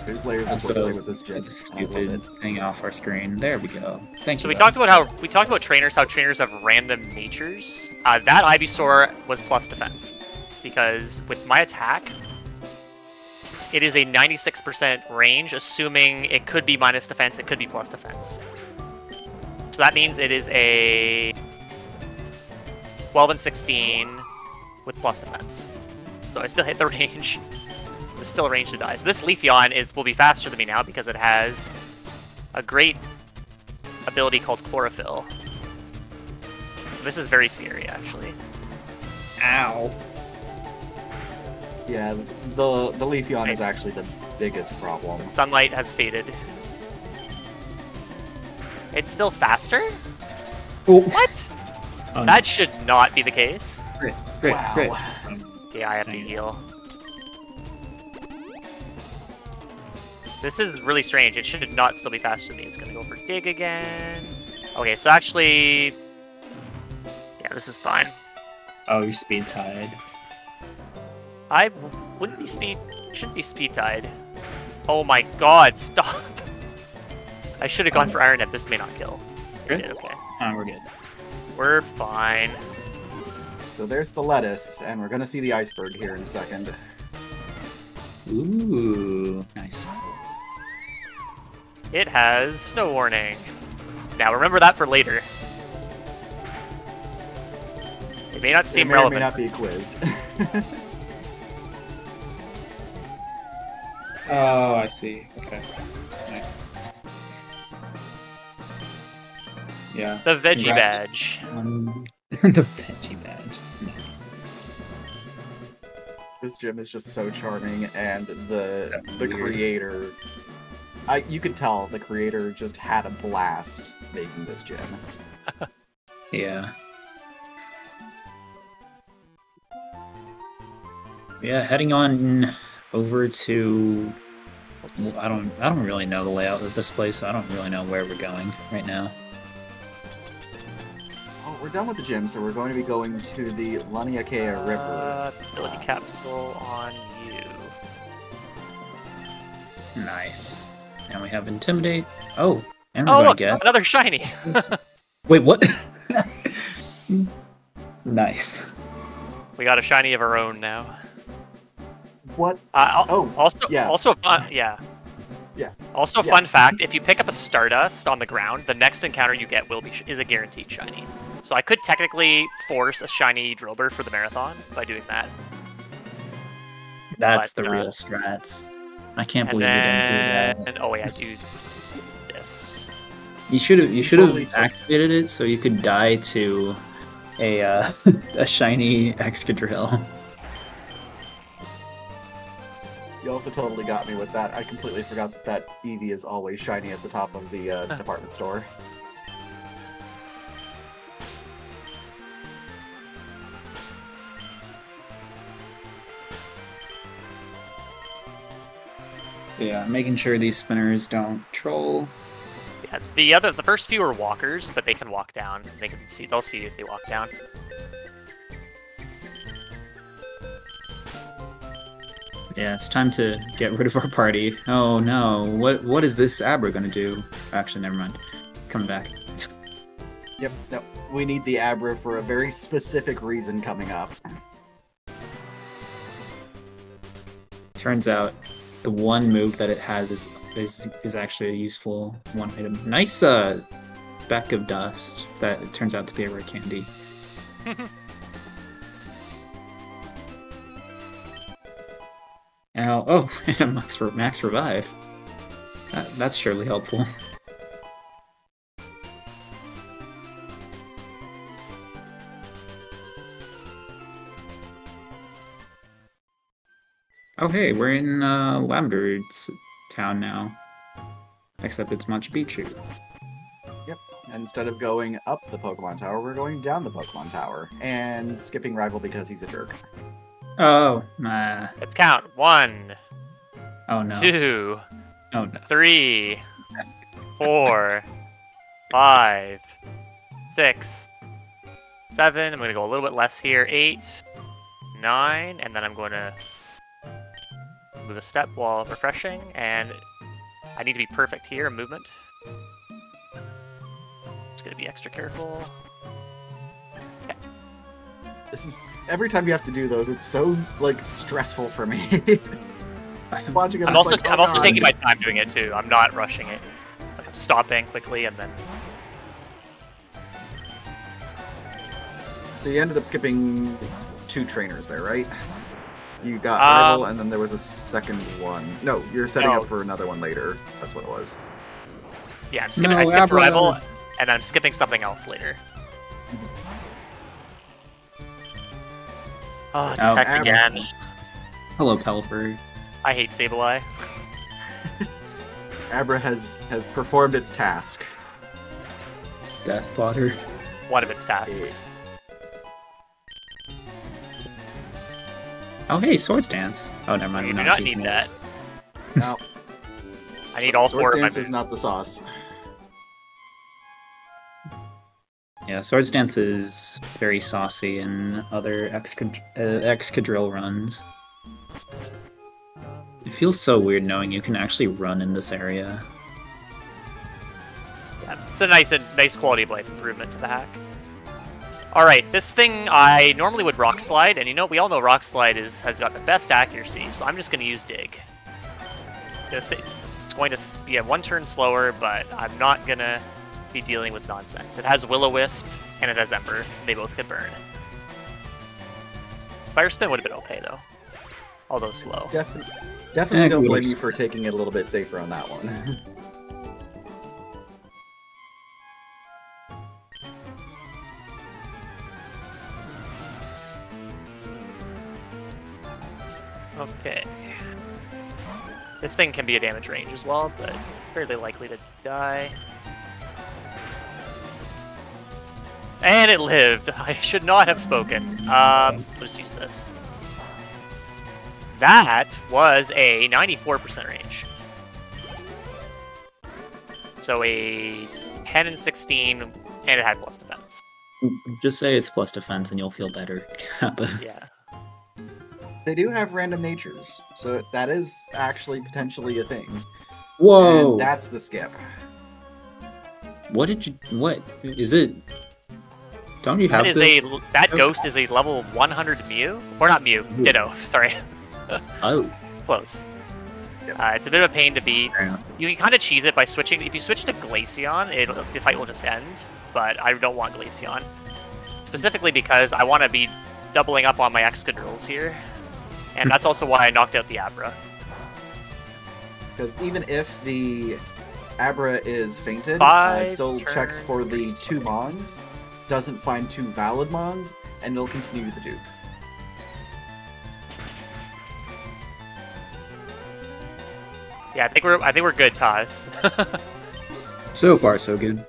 There's layers of so, play with this gym. Stupid thing off our screen. There we go. Thank so you. So we though. talked about how we talked about trainers, how trainers have random natures. Uh, that Ivysaur was plus defense because with my attack, it is a ninety-six percent range, assuming it could be minus defense, it could be plus defense. So that means it is a twelve and sixteen with plus defense. So I still hit the range. There's still a range to die. So this Leafeon is will be faster than me now because it has a great ability called Chlorophyll. This is very scary, actually. Ow. Yeah, the the Leafeon is actually the biggest problem. Sunlight has faded. It's still faster? Ooh. What? Um, that should not be the case. Great, great, wow. great. Yeah, I have to heal. This is really strange. It should not still be faster than me. It's gonna go for Dig again. Okay, so actually... yeah, this is fine. Oh, your speed's tied. I wouldn't be speed... shouldn't be speed tied. Oh my god, stop! I should have gone for Iron Net. This may not kill. Good? Did, okay. Uh, we're good. We're fine. So there's the lettuce, and we're gonna see the iceberg here in a second. Ooh, nice. It has Snow Warning. Now remember that for later. It may not seem it may relevant. It may not be a quiz. Oh, I see. Okay. Nice. Yeah. The veggie Congrats. badge. Um, the veggie badge. Nice. This gym is just so charming, and the the weird. creator, I you could tell the creator just had a blast making this gym. Yeah. Yeah, heading on over to, well, I don't I don't really know the layout of this place, so I don't really know where we're going right now. Well, we're done with the gym, so we're going to be going to the Laniakea uh, River. Ability uh, Capsule on you. Nice. And we have Intimidate. Oh, and we're oh, look, get... another shiny. Wait, what? Nice. We got a shiny of our own now. What? Uh, oh, also, yeah. Also, fun, yeah. Yeah. Also, yeah. Fun fact: if you pick up a Stardust on the ground, the next encounter you get will be sh is a guaranteed shiny. So I could technically force a shiny Drillbur for the marathon by doing that. That's but, the uh, real strats. I can't believe then... you didn't do that. And, oh wait, I do this. You should have. You should have activated it so you could die to a uh, a shiny Excadrill. You also totally got me with that. I completely forgot that that Eevee is always shiny at the top of the uh, huh. department store. So yeah, making sure these spinners don't troll. Yeah, the other, the first few are walkers, but they can walk down. They can see. They'll see if they walk down. Yeah, it's time to get rid of our party. Oh no, what what is this Abra gonna do? Actually, never mind. Come back. Yep, no, we need the Abra for a very specific reason coming up. Turns out, the one move that it has is is is actually a useful one item. Nice uh, speck of dust that it turns out to be a rare candy. Now, oh, and a max, max revive. That, that's surely helpful. Oh hey, we're in uh, Lambert's town now. Except it's Machu Picchu. Yep, instead of going up the Pokemon Tower, we're going down the Pokemon Tower. And skipping Rival because he's a jerk. Oh, nah. Let's count. One. Oh, no. Two. Oh, no. Three. Four. Five. Six. Seven. I'm going to go a little bit less here. Eight. Nine. And then I'm going to move a step while refreshing. And I need to be perfect here in movement. It's going to be extra careful. This is, every time you have to do those, it's so, like, stressful for me. I'm watching it, I'm also, like, oh, I'm also God. taking my time doing it, too. I'm not rushing it. Like, I'm stopping quickly, and then... So you ended up skipping two trainers there, right? You got um, Rival, and then there was a second one. No, you're setting no. up for another one later. That's what it was. Yeah, I'm skipping, no, I skipped Abra. Rival, and I'm skipping something else later. Oh, detect oh, again. Hello, Pelipper. I hate Sableye. Abra has has performed its task. Death fodder. One of its tasks. Yeah. Oh, hey, Swords Dance. Oh, never mind. You do not need me. that. No. I need so, all four of my. Swords Dance is not the sauce. Yeah, Swords Dance is very saucy in other Excadrill uh, Excadrill runs. It feels so weird knowing you can actually run in this area. Yeah, it's a nice, a nice quality of life improvement to the hack. Alright, this thing I normally would Rockslide, and you know, we all know Rockslide is, has got the best accuracy, so I'm just going to use Dig. It's, it's going to be a one turn slower, but I'm not going to be dealing with nonsense. It has Will-O-Wisp and it has Ember. They both can burn. Fire Spin would have been okay though. Although slow. Definitely, definitely don't blame you for taking it a little bit safer on that one. Okay. This thing can be a damage range as well, but fairly likely to die. And it lived. I should not have spoken. Um, let's use this. That was a ninety-four percent range. So a ten and sixteen, and it had plus defense. Just say it's plus defense and you'll feel better. Yeah. They do have random natures, so that is actually potentially a thing. Whoa! And that's the skip. What did you... What? Is it... Don't you have that is this? a that okay. ghost is a level one hundred Mew, or not Mew, Ooh. Ditto. Sorry. Oh, close. Yep. Uh, it's a bit of a pain to beat. Yeah. You can kind of cheese it by switching. If you switch to Glaceon, it the fight will just end. But I don't want Glaceon, specifically because I want to be doubling up on my Excadrills here, and that's also why I knocked out the Abra. Because even if the Abra is fainted, uh, it still checks for the two Mons, doesn't find two valid Mons, and it'll continue the Duke. Yeah, I think we're I think we're good, Taz. So far, so good.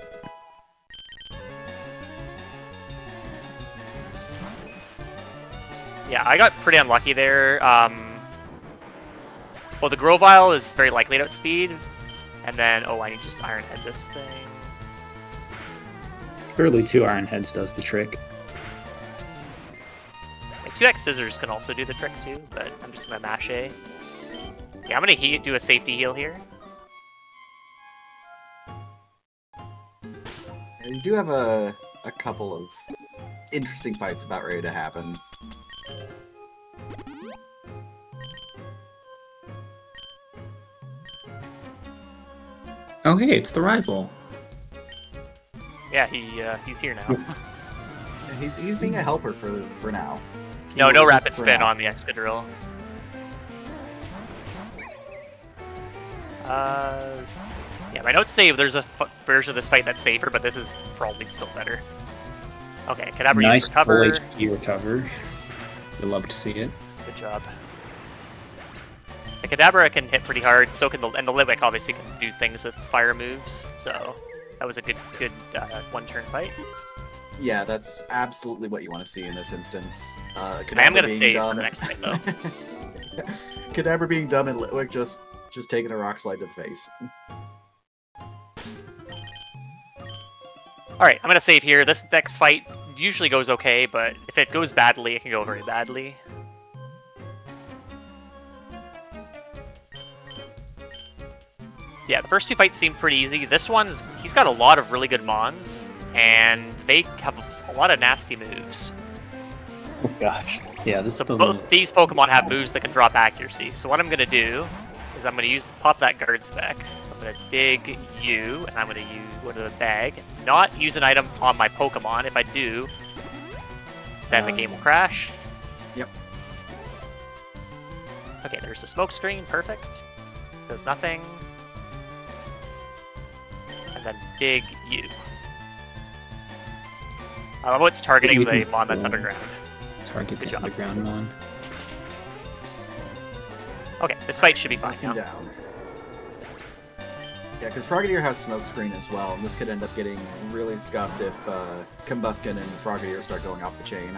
Yeah, I got pretty unlucky there. Um, well, the Grovyle is very likely to outspeed. And then, oh, I need to just Iron Head this thing. Early two Iron Heads does the trick. Like, two X Scissors can also do the trick too, but I'm just going to mash A. Yeah, I'm going to he do a safety heal here. Yeah, you do have a, a couple of interesting fights about ready to happen. Oh hey, it's the rival. Yeah, he uh, he's here now. Yeah, he's he's being a helper for for now. He no, no rapid spin now on the Excadrill. Uh, yeah, my notes say there's a version of this fight that's safer, but this is probably still better. Okay, Kadabra nice used recover. Nice full H P recover. We love to see it. Good job. The Kadabra can hit pretty hard, so can the, and the Liwick obviously can do things with fire moves, so that was a good good uh, one-turn fight. Yeah, that's absolutely what you want to see in this instance. Uh, I am going to save for the next time, though. Kadabra being dumb and Liwick just, just taking a rock slide to the face. Alright, I'm going to save here. This next fight usually goes okay, but if it goes badly, it can go very badly. Yeah, the first two fights seem pretty easy. This one's, he's got a lot of really good Mons, and they have a lot of nasty moves. Oh gosh. Yeah, this so doesn't... both these Pokemon have moves that can drop accuracy. So what I'm going to do is I'm going to use pop that Guard Spec. So I'm going to dig you, and I'm going to use go to the bag. Not use an item on my Pokemon. If I do, then um, the game will crash. Yep. Okay, there's the smoke screen. Perfect. Does nothing. Then dig you. I love what's targeting the mon that's underground. Target the underground mon. Okay, this fight should be fine now. Down. Yeah, because Frogadier has Smokescreen as well, and this could end up getting really scuffed if uh, Combuskin and Frogadier start going off the chain.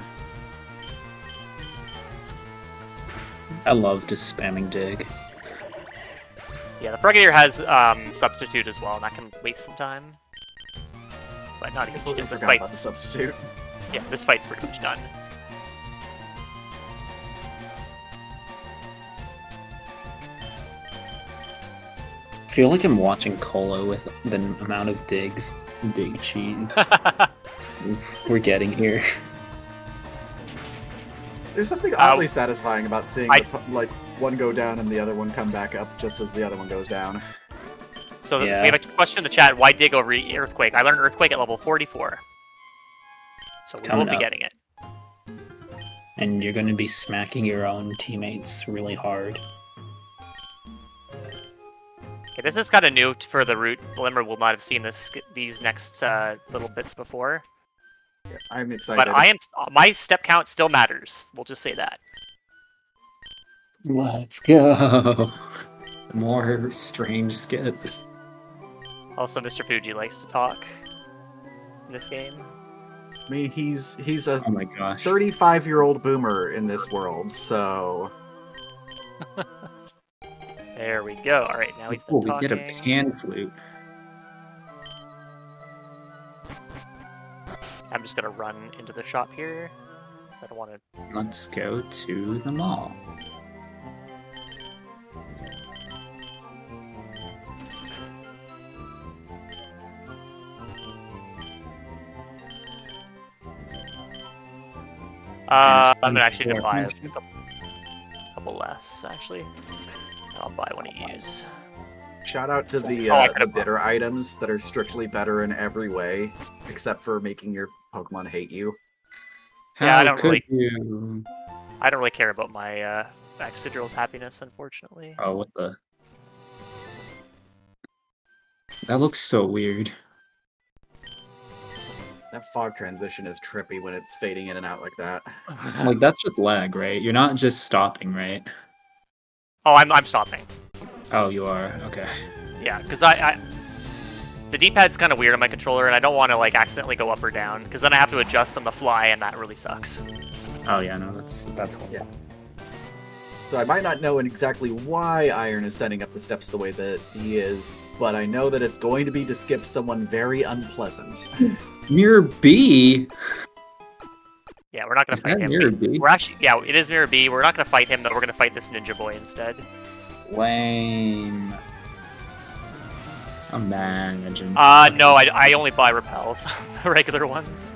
I love just spamming dig. Yeah, the Frogadier has um, Substitute as well, and that can waste some time. But not even sure. This fight's Substitute. Yeah, this fight's pretty much done. I feel like I'm watching Colo with the amount of digs, dig cheat we're getting here. There's something oddly uh, satisfying about seeing I, the, like one go down and the other one come back up just as the other one goes down. So yeah. We have a question in the chat: why dig over Earthquake? I learned Earthquake at level forty-four, so we won't be getting it. And you're going to be smacking your own teammates really hard. Okay, this is kind of new for the route. Elimra will not have seen this these next uh, little bits before. I'm excited. But I am. My step count still matters. We'll just say that. Let's go. More strange skips. Also, Mister Fuji likes to talk in this game. I mean, he's he's a oh my gosh. thirty-five-year-old boomer in this world. So there we go. All right, now he's done talking. Oh, we get a pan flute. I'm just gonna run into the shop here. I don't want to. Let's go to the mall. Uh, I'm gonna actually gonna buy a couple, couple less. Actually, I'll buy one of these. Shout out to the, uh, the bitter items that are strictly better in every way, except for making your Pokemon hate you. How yeah, I don't really. You? I don't really care about my uh, Excadrill's happiness, unfortunately. Oh, what the? That looks so weird. That fog transition is trippy when it's fading in and out like that. Like, that's just lag, right? You're not just stopping, right? Oh, I'm, I'm stopping. Oh, you are? Okay. Yeah, because I, I... the D-pad's kind of weird on my controller, and I don't want to, like, accidentally go up or down, because then I have to adjust on the fly, and that really sucks. Oh, yeah, no, that's, that's horrible. Yeah. So I might not know exactly why Iron is setting up the steps the way that he is, but I know that it's going to be to skip someone very unpleasant. Mirror B? Yeah, we're not going to fight him. Mirror B? We're actually, yeah, it is Mirror B. We're not going to fight him, though. We're going to fight this Ninja Boy instead. Lame. I'm mad, Ninja. Uh, no, I, I only buy repels. The regular ones.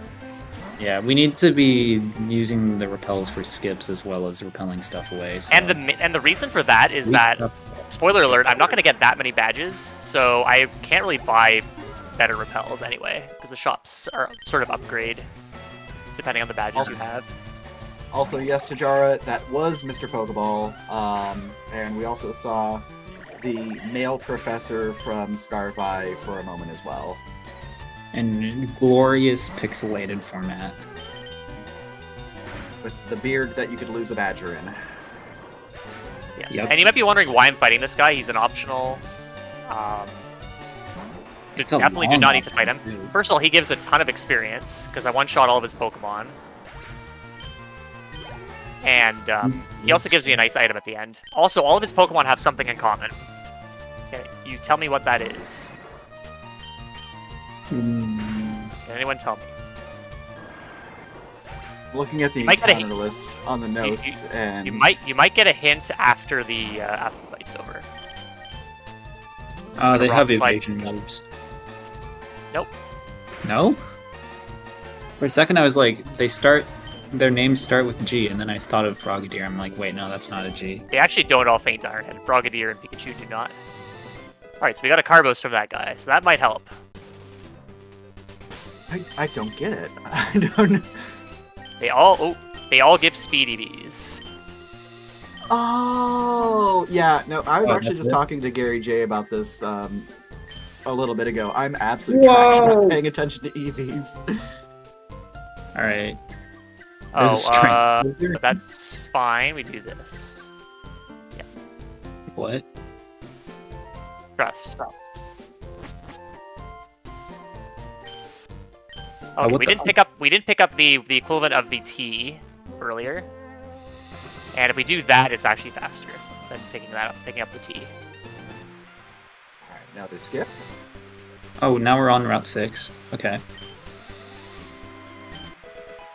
Yeah, we need to be using the repels for skips as well as repelling stuff away. So. And, the, and the reason for that is we that, spoiler alert, I'm not going to get that many badges, so I can't really buy better repels anyway, because the shops are sort of upgrade depending on the badges also, you have. Also, yes, Tajara, that was Mister Pokeball, um, and we also saw the male professor from Scarvi for a moment as well. In glorious pixelated format. With the beard that you could lose a badger in. Yeah. Yep. And you might be wondering why I'm fighting this guy. He's an optional. Um, It's definitely do not need to fight him. Dude. First of all, he gives a ton of experience, because I one-shot all of his Pokemon. And um, he also gives me a nice item at the end. Also, all of his Pokemon have something in common. Okay, you tell me what that is. Mm. Can anyone tell me? Looking at the encounter list on the notes, you, you, and... You might, you might get a hint after the, uh, after the fight's over. Uh, they have evasion moves. Nope. No? For a second I was like, they start, their names start with G, and then I thought of Frogadier. I'm like, wait, no, that's not a G. They actually don't all faint Ironhead. Frogadier and Pikachu do not. Alright, so we got a Carbos from that guy, so that might help. I, I don't get it. I don't know. They all, oh, they all give speed E Vs. Oh, yeah, no, I was oh, actually just it. talking to Gary J about this, um... a little bit ago. I'm absolutely trash, not paying attention to E Vs. Alright. Oh, uh, but that's fine. We do this. Yeah. What? Trust. Oh, oh okay, we didn't pick up we didn't pick up the, the equivalent of the T earlier. And if we do that, it's actually faster than picking that up picking up the T. Now they skip. Oh, now we're on Route six. Okay.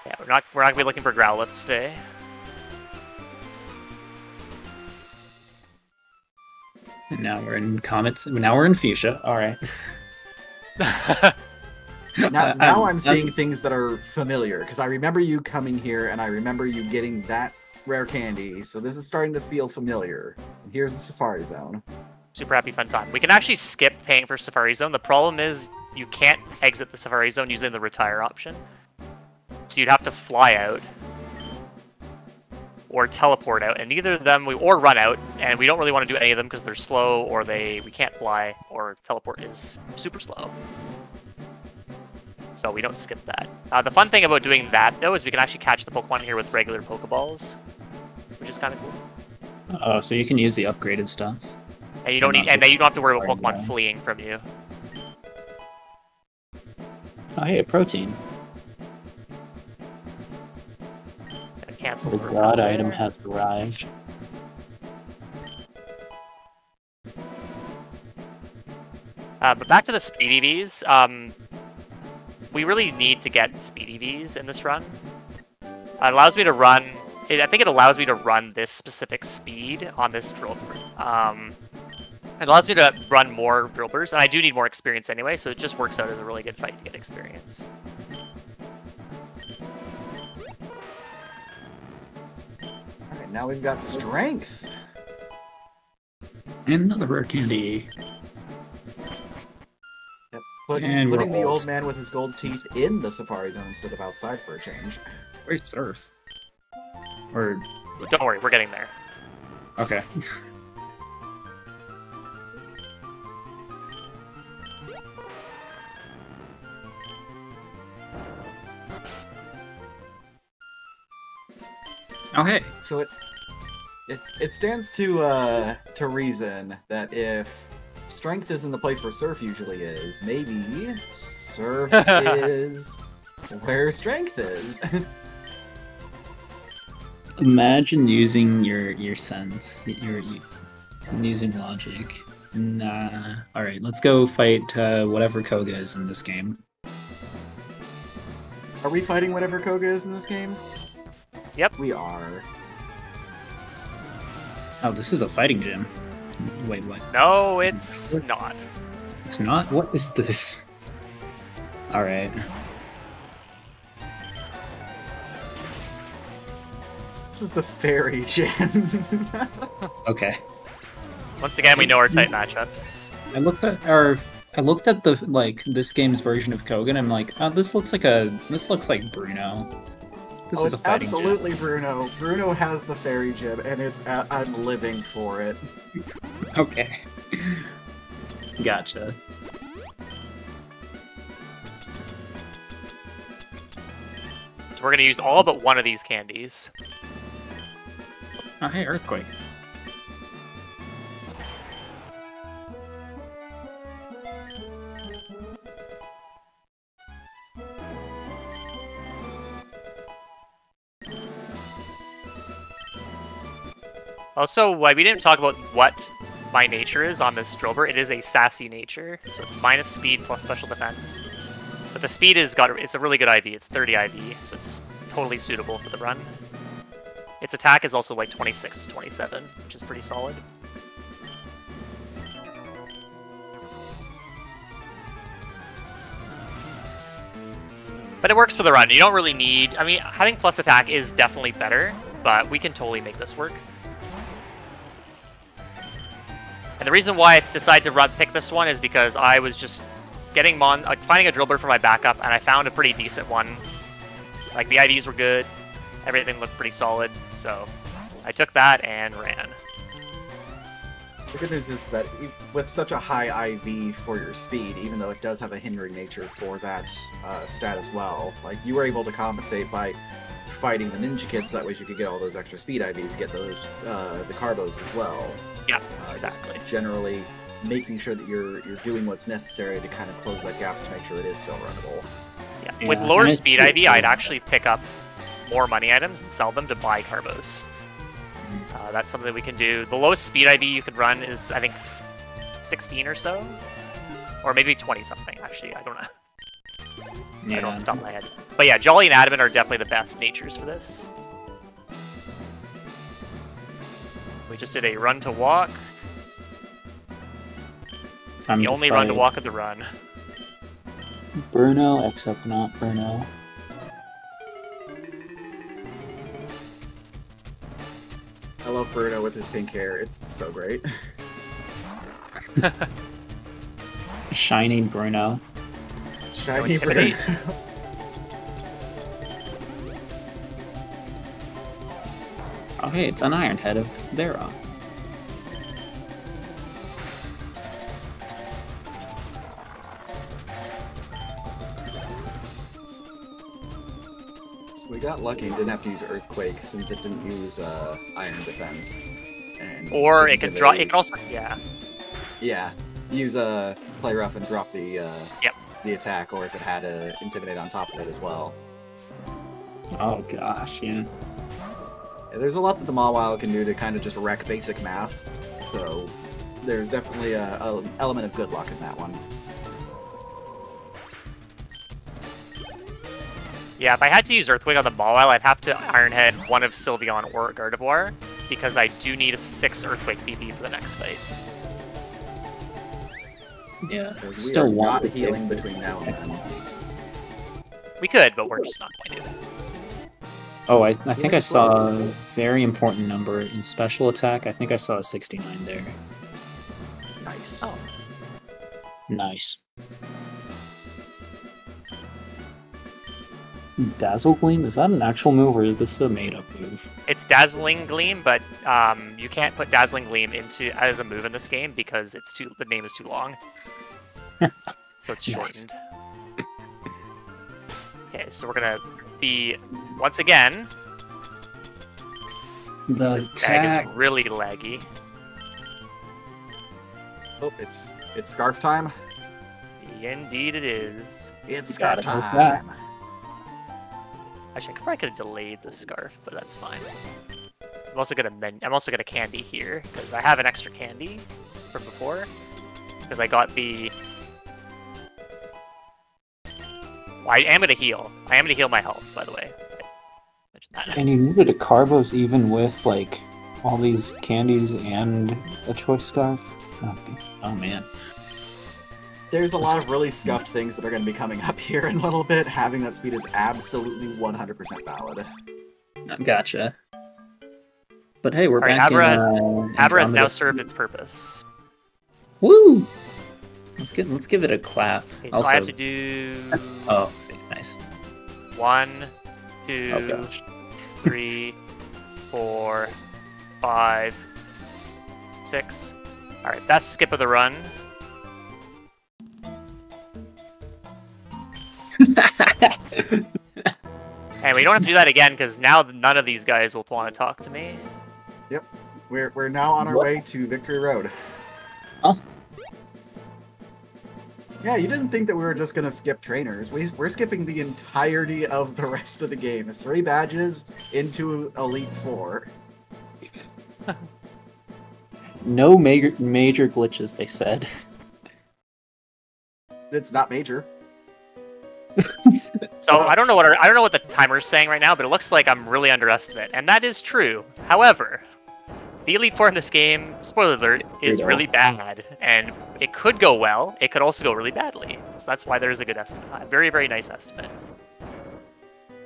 Yeah, we're not we're not gonna be looking for Growlithe today. And now we're in Comets. Now we're in Fuchsia. All right. now now I'm, I'm seeing I'm... things that are familiar because I remember you coming here and I remember you getting that rare candy. So this is starting to feel familiar. And here's the Safari Zone. Super happy, fun time. We can actually skip paying for Safari Zone. The problem is you can't exit the Safari Zone using the retire option. So you'd have to fly out or teleport out, and either of them, we or run out, and we don't really want to do any of them because they're slow or they we can't fly or teleport is super slow. So we don't skip that. Uh, the fun thing about doing that, though, is we can actually catch the Pokemon here with regular Pokeballs, which is kind of cool. Oh, so you can use the upgraded stuff. And you don't need, and then you don't have to worry about Pokemon down. fleeing from you. Oh, hey, a protein. Gotta cancel the god item has arrived. Uh, but back to the speed E Vs. Um, we really need to get speed E Vs in this run. Uh, it allows me to run. It, I think it allows me to run this specific speed on this Drillbur. Um. It allows me to run more Drillburs, and I do need more experience anyway, so it just works out as a really good fight to get experience. Alright, now we've got Strength! And another rare candy. Yep, putting, and putting the old man with his gold teeth in the Safari Zone instead of outside for a change. Where's Surf? Or... Don't worry, we're getting there. Okay. Oh, hey. So it it, it stands to uh, to reason that if Strength isn't the place where Surf usually is, maybe Surf is where Strength is. Imagine using your your sense, your, your using logic. Nah. All right, let's go fight uh, whatever Koga is in this game. Are we fighting whatever Koga is in this game? Yep. We are. Oh, this is a fighting gym. Wait, what? No, it's what? Not. It's not? What is this? All right. This is the fairy gym. Okay. Once again, we know our tight matchups. I looked at our, I looked at the like this game's version of Koga, and I'm like, oh, this looks like a, this looks like Bruno. This oh, is it's a fighting absolutely gym. Bruno. Bruno has the fairy gym, and it's a I'm living for it. Okay. Gotcha. So we're gonna use all but one of these candies. Oh, hey, Earthquake. Also, why we didn't talk about what my nature is on this Drillbur. It is a sassy nature, so it's minus speed plus special defense. But the speed is got it's a really good I V. It's thirty I V, so it's totally suitable for the run. Its attack is also like twenty-six to twenty-seven, which is pretty solid. But it works for the run. You don't really need... I mean, having plus attack is definitely better, but we can totally make this work. And the reason why I decided to run, pick this one is because I was just getting mon, like, finding a Drillbur for my backup, and I found a pretty decent one. Like, the I Vs were good. Everything looked pretty solid, so I took that and ran. The good news is that with such a high I V for your speed, even though it does have a hindering nature for that uh, stat as well, like you were able to compensate by fighting the Ninja Kids, so that way you could get all those extra speed I Vs, get those uh, the Carbos as well. Yeah, uh, exactly. Generally making sure that you're you're doing what's necessary to kind of close that gap to make sure it is still runnable. Yeah, yeah. With lower speed I V, I'd actually pick up more money items and sell them to buy Carbos. Uh, that's something that we can do. The lowest speed I V you could run is, I think, sixteen or so? Or maybe twenty-something, actually. I don't know. Yeah. I don't have the top of my head. But yeah, Jolly and Adamant are definitely the best natures for this. We just did a run to walk. Time the only fight. Run to walk of the run. Bruno, except not Bruno. I love Bruno with his pink hair. It's so great. Shiny Bruno. Shiny no Bruno. Oh, hey, it's an Iron Head of their own. We got lucky and didn't have to use Earthquake since it didn't use uh, Iron Defense. And or it could draw. It could also, yeah. Yeah, use a uh, Play Rough and drop the uh, yep. the attack, or if it had a Intimidate on top of it as well. Oh gosh, yeah. yeah there's a lot that the Mawile can do to kind of just wreck basic math. So there's definitely a, a element of good luck in that one. Yeah, if I had to use Earthquake on the Mawile, I'd have to Iron Head one of Sylveon or Gardevoir, because I do need a six Earthquake B P for the next fight. Yeah, we still are want not healing between now and then. We could, but we're just not going to. Oh, I, I think I saw a very important number in special attack. I think I saw a sixty-nine there. Nice. Oh. Nice. Dazzle Gleam? Is that an actual move, or is this a made-up move? It's Dazzling Gleam, but um, you can't put Dazzling Gleam into as a move in this game because it's too. The name is too long, so it's shortened. Nice. Okay, so we're gonna be once again The this attack. Bag is really laggy. Oh, it's it's scarf time. Indeed, it is. It's scarf time. Actually, I probably could have delayed the scarf, but that's fine. I'm also gonna men I'm also gonna candy here because I have an extra candy from before because I got the. I am gonna heal. I am gonna heal my health, by the way. And you needed a Carbos even with like all these candies and a choice scarf. Oh, oh man. There's a lot of really scuffed things that are going to be coming up here in a little bit. Having that speed is absolutely one hundred percent valid. Gotcha. But hey, we're all back right, Abra in... Has, uh, Abra has now served its purpose. Woo! Let's, get, let's give it a clap. Okay, so also, I have to do... Oh, see, nice. One, two, oh, gosh. three, four, five, six... Alright, that's skip of the run. And we don't have to do that again, because now none of these guys will want to talk to me. Yep. We're, we're now on our what? way to Victory Road. Huh? Yeah, you didn't think that we were just going to skip trainers. We, we're skipping the entirety of the rest of the game. Three badges into Elite Four. No major major glitches, they said. It's not major. So I don't know what our, I don't know what the timer's saying right now, but it looks like I'm really underestimated, and that is true. However, the Elite Four in this game, spoiler alert, is really bad, and it could go well. It could also go really badly. So that's why there is a good estimate, a very very nice estimate.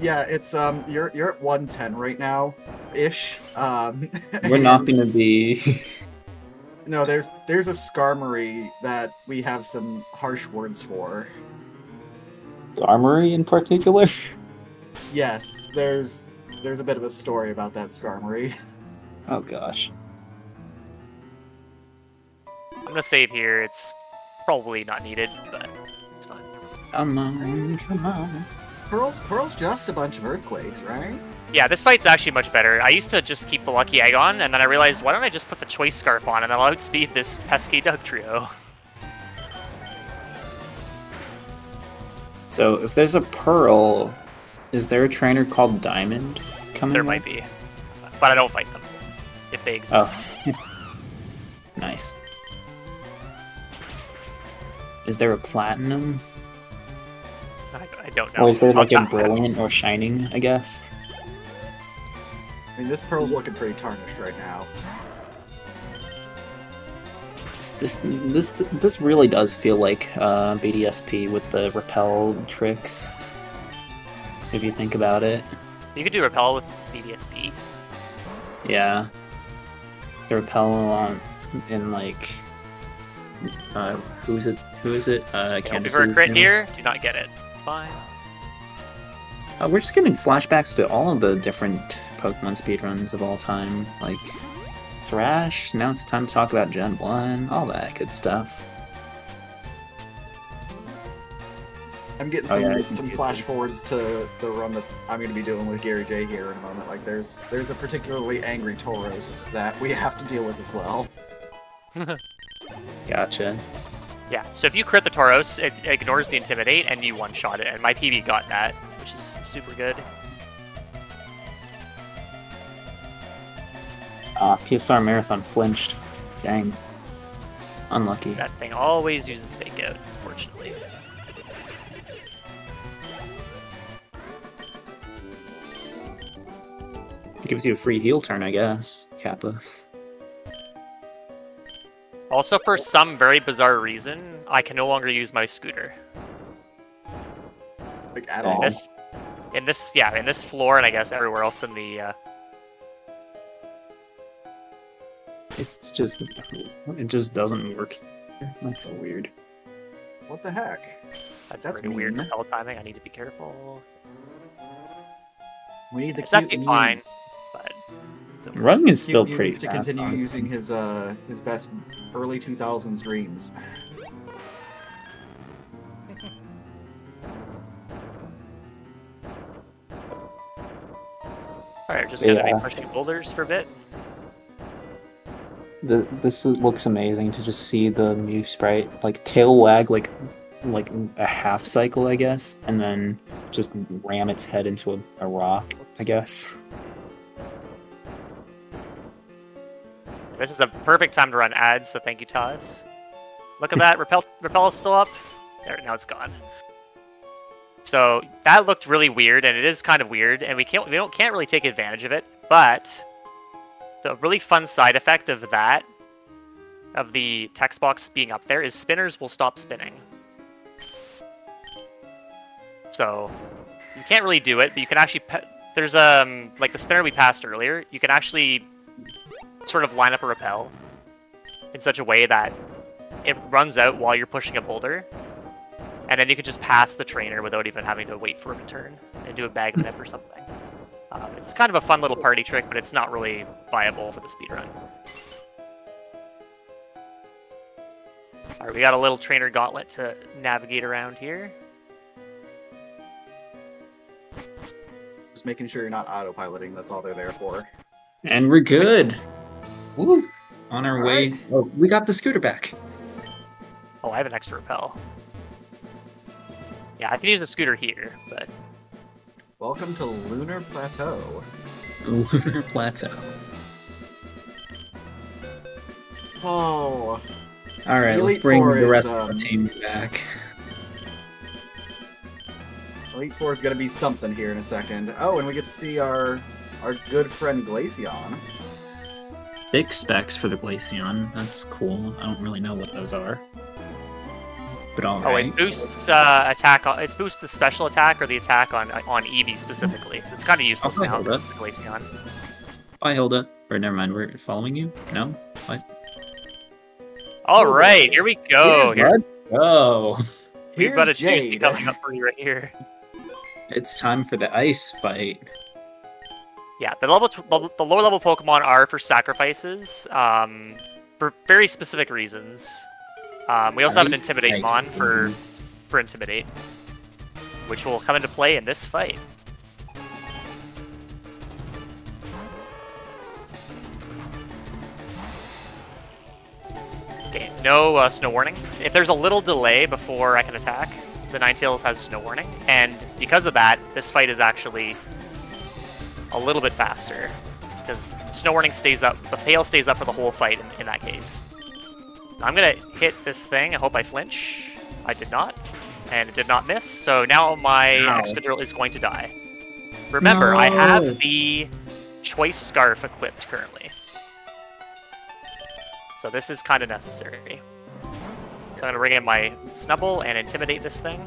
Yeah, it's um, you're you're at one ten right now, ish. Um, We're not gonna be. No, there's there's a Skarmory that we have some harsh words for. Skarmory in particular? Yes, there's there's a bit of a story about that Skarmory. Oh gosh. I'm gonna save here, it's probably not needed, but it's fine. Come on, come on. Pearl's Pearl's just a bunch of earthquakes, right? Yeah, this fight's actually much better. I used to just keep the lucky egg on, and then I realized, why don't I just put the choice scarf on and I'll outspeed this pesky Dug trio. So, if there's a Pearl, is there a trainer called Diamond coming? There might be, but I don't fight them if they exist. Oh. Nice. Is there a Platinum? I, I don't know. Or is there like a Brilliant or Shining? I guess. I mean, this Pearl's looking pretty tarnished right now. This this this really does feel like uh, B D S P with the repel tricks. If you think about it, you could do repel with B D S P. Yeah, the repel on in like uh, who is it? Who is it? Uh, Can't be for a crit here. Do not get it. It's fine. Uh, we're just getting flashbacks to all of the different Pokemon speedruns of all time, like Thrash. Now it's time to talk about Gen one, all that good stuff. I'm getting some, okay, some flash forwards to the run that I'm going to be doing with Gary J here in a moment. Like there's there's a particularly angry Tauros that we have to deal with as well. Gotcha. Yeah, so if you crit the Tauros, it ignores the Intimidate and you one-shot it, and my P B got that, which is super good. Ah, uh, P S R Marathon flinched. Dang. Unlucky. That thing always uses fake out, unfortunately. It gives you a free heal turn, I guess. Kappa. Also, for some very bizarre reason, I can no longer use my scooter. Like, at all? In this, in this, yeah, in this floor, and I guess everywhere else in the... Uh, It's just, it just doesn't work. That's so weird. What the heck? That's, That's pretty mean. Weird all timing. I need to be careful. We need the it's cute fine, but it's running is still pretty fast. He needs to continue on. using his uh his best early two thousands dreams. Alright, just gonna yeah. be pushing boulders for a bit. The, this looks amazing to just see the Mew sprite, like, tail wag, like, like a half cycle, I guess, and then just ram its head into a, a rock, I guess. This is the perfect time to run ads, so thank you, Taz. Look at that, Repel, Repel is still up. There, now it's gone. So that looked really weird, and it is kind of weird, and we can't we don't can't really take advantage of it. But the really fun side effect of that, of the text box being up there, is spinners will stop spinning. So you can't really do it, but you can actually. Pe There's um like the spinner we passed earlier. You can actually sort of line up a repel in such a way that it runs out while you're pushing a boulder, and then you can just pass the trainer without even having to wait for a return and do a bag of nip or something. Uh, it's kind of a fun little party trick, but it's not really viable for the speedrun. Alright, we got a little trainer gauntlet to navigate around here. Just making sure you're not autopiloting, that's all they're there for. And we're good! Woo! On our all way. Right. Oh, we got the scooter back. Oh, I have an extra repel. Yeah, I can use a scooter here, but... Welcome to Lunar Plateau. Lunar Plateau. Oh. Alright, let's bring the rest is, um... of the team back. Elite Four is going to be something here in a second. Oh, and we get to see our our good friend Glaceon. Big specs for the Glaceon. That's cool. I don't really know what those are. But all right. Oh, it boosts uh, attack. On, it boosts the special attack or the attack on on Eevee specifically. So it's kind of useless oh, now. Hilda. It's a Glaceon. Bye, Hilda. Or never mind. We're following you. No. What? All oh, right. Here we go. Here. Go. We've got a Tuesday coming up for you right here. It's time for the ice fight. Yeah, the level t the lower level Pokemon are for sacrifices, um, for very specific reasons. Um, we also have an Intimidate mon for for Intimidate, which will come into play in this fight. Okay, no uh, Snow Warning. If there's a little delay before I can attack, the Ninetales has Snow Warning, and because of that, this fight is actually a little bit faster, because Snow Warning stays up, the Hail stays up for the whole fight in, in that case. I'm gonna hit this thing, I hope I flinch. I did not, and it did not miss, so now my no. Excadrill is going to die. Remember, no. I have the Choice Scarf equipped currently. So this is kind of necessary. I'm gonna bring in my Snubbull and intimidate this thing.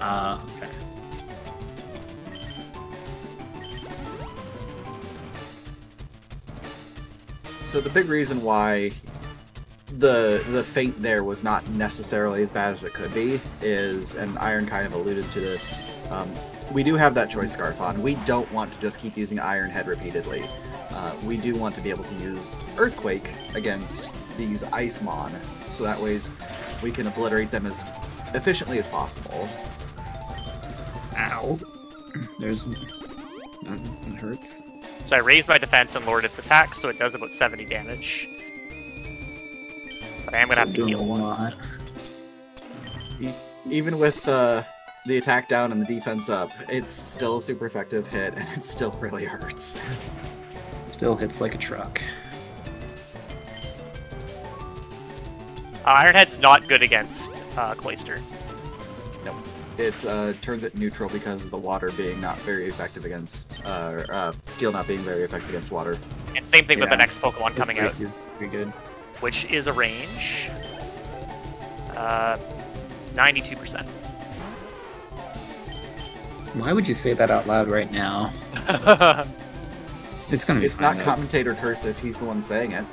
Uh, okay. So the big reason why the the feint there was not necessarily as bad as it could be is, and Iron kind of alluded to this, um, we do have that Choice Scarf on. We don't want to just keep using Iron Head repeatedly. Uh, we do want to be able to use Earthquake against these Ice Mon, so that ways we can obliterate them as efficiently as possible. Ow. There's... That hurts. So I raised my defense and lowered its attack, so it does about seventy damage. But I am going to have to heal once. Even with uh, the attack down and the defense up, it's still a super effective hit, and it still really hurts. Still hits like a truck. Uh, Ironhead's not good against uh, Cloyster. Nope. It uh, turns it neutral because of the water being not very effective against, uh, uh, steel not being very effective against water. And same thing yeah. with the next Pokemon coming out. Pretty good. Which is a range. Uh, ninety-two percent. Why would you say that out loud right now? It's gonna be It's not out. Commentator cursive, he's the one saying it.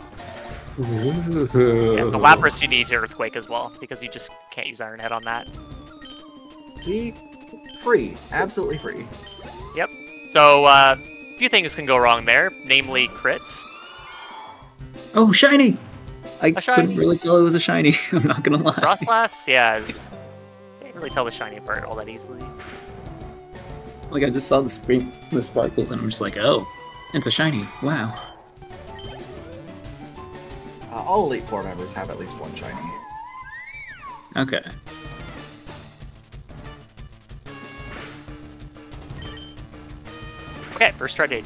Yeah, the Lapras you need to Earthquake as well, because you just can't use Iron Head on that. See? Free. Absolutely free. Yep. So, uh, a few things can go wrong there, namely crits. Oh, shiny! I a shiny. couldn't really tell it was a shiny, I'm not gonna lie. Frostlass? Yeah, it's... I can't really tell the shiny part all that easily. Like, I just saw the, spring, the sparkles and I'm just like, oh, it's a shiny. Wow. Uh, all Elite Four members have at least one shiny. Okay. Okay, first try date.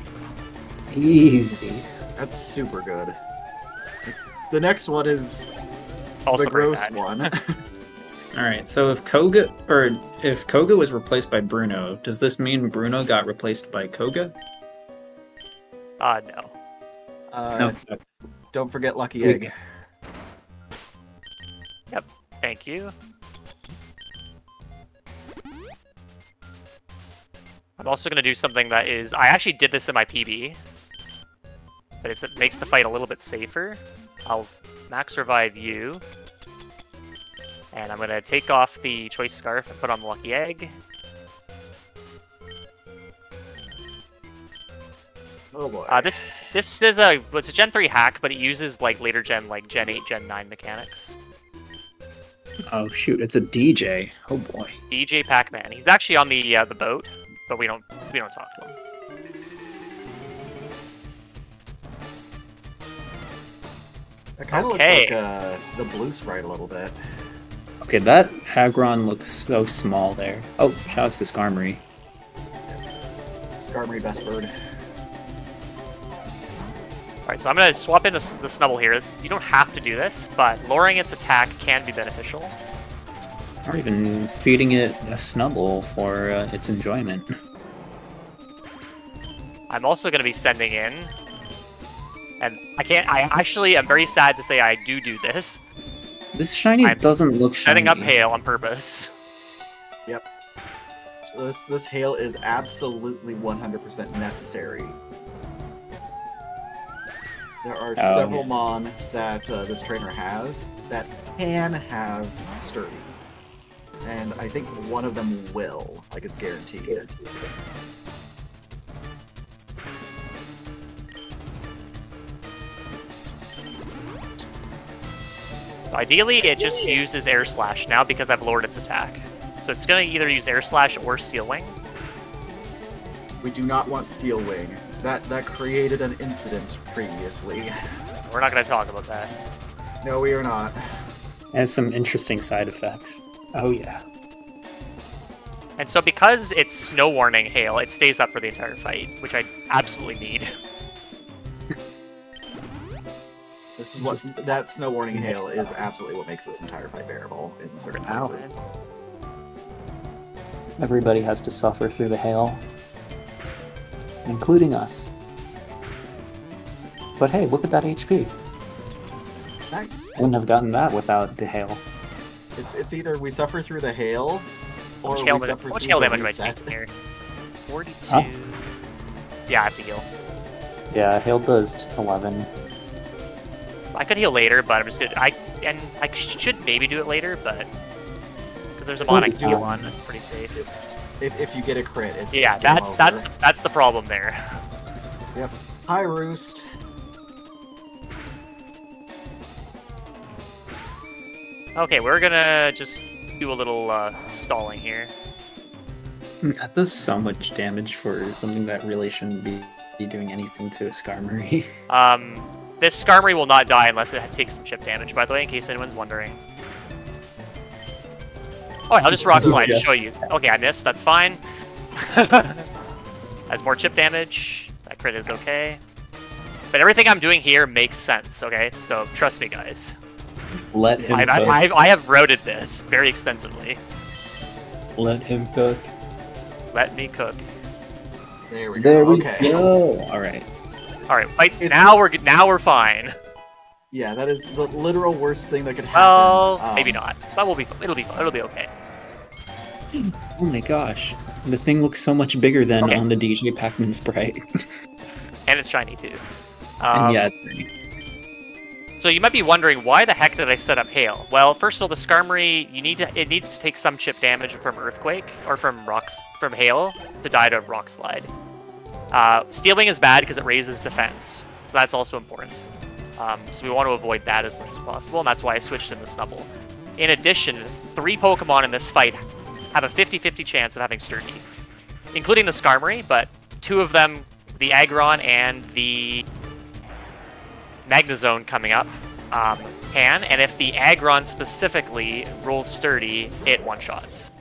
Easy. That's super good. The next one is also the gross one. Alright, so if Koga or if Koga was replaced by Bruno, does this mean Bruno got replaced by Koga? Uh no. Uh no. Don't forget Lucky Egg. Yep, thank you. I'm also gonna do something that is, I actually did this in my P B. But if it makes the fight a little bit safer, I'll max revive you. And I'm gonna take off the Choice Scarf and put on the Lucky Egg. Oh boy. Uh, this this is a it's a Gen three hack, but it uses like later Gen like Gen eight, Gen nine mechanics. Oh shoot! It's a D J. Oh boy. D J Pac-Man. He's actually on the uh, the boat, but we don't we don't talk to him. It kind of okay. looks like uh, the blue sprite a little bit. Okay, that Aggron looks so small there. Oh, shouts to Skarmory. Skarmory, best bird. Alright, so I'm going to swap in the, the Snubbull here. It's, you don't have to do this, but lowering its attack can be beneficial. Or even feeding it a Snubbull for uh, its enjoyment. I'm also going to be sending in... And I can't... I actually am very sad to say I do do this. This shiny I'm doesn't look setting shiny. Setting up hail on purpose. Yep. So this this hail is absolutely one hundred percent necessary. There are um, several mon that uh, this trainer has that can have sturdy, and I think one of them will. Like it's guaranteed. guaranteed. Ideally, it just uses Air Slash now because I've lowered its attack. So it's going to either use Air Slash or Steel Wing. We do not want Steel Wing. That that created an incident previously. We're not going to talk about that. No, we are not. It has some interesting side effects. Oh, yeah. And so because it's Snow Warning Hail, it stays up for the entire fight, which I absolutely need. This is what that Snow Warning Hail is absolutely what makes this entire fight bearable in certain instances. Everybody has to suffer through the hail, including us. But hey, look at that H P. Nice. Wouldn't have gotten that without the hail. It's it's either we suffer through the hail, or we suffer through the reset. forty-two. Huh? Yeah, I have to heal. Yeah, hail does eleven. I could heal later, but I'm just gonna. I and I should maybe do it later, but because there's a mon I can heal on, that's pretty safe. If if you get a crit, it's yeah. It's that's game that's over. that's the problem there. Yep. Hi, Roost. Okay, we're gonna just do a little uh, stalling here. That does so much damage for something that really shouldn't be, be doing anything to a Skarmory. Um. This Skarmory will not die unless it takes some chip damage, by the way, in case anyone's wondering. Oh, I'll just Rockslide to show you. Okay, I missed. That's fine. That's more chip damage. That crit is okay. But everything I'm doing here makes sense, okay? So trust me, guys. Let him I've, I've, I've, I have roaded this very extensively. Let him cook. Let me cook. There we go. There we okay. go. All right. All right, fight. now we're now we're fine. Yeah, that is the literal worst thing that could happen. Well, um, maybe not, but we'll be it'll be it'll be okay. Oh my gosh, the thing looks so much bigger than okay. on the D J Pac-Man sprite. And it's shiny too. Um, and yeah. So you might be wondering why the heck did I set up hail? Well, first of all, the Skarmory you need to it needs to take some chip damage from earthquake or from rocks from hail to die to rock slide. Uh, Steel Wing is bad because it raises defense, so that's also important. Um, so we want to avoid that as much as possible, and that's why I switched in the Snubbull. In addition, three Pokemon in this fight have a fifty fifty chance of having Sturdy. including the Skarmory, but two of them, the Aggron and the Magnezone coming up, um, can, and if the Aggron specifically rolls sturdy, it one-shots.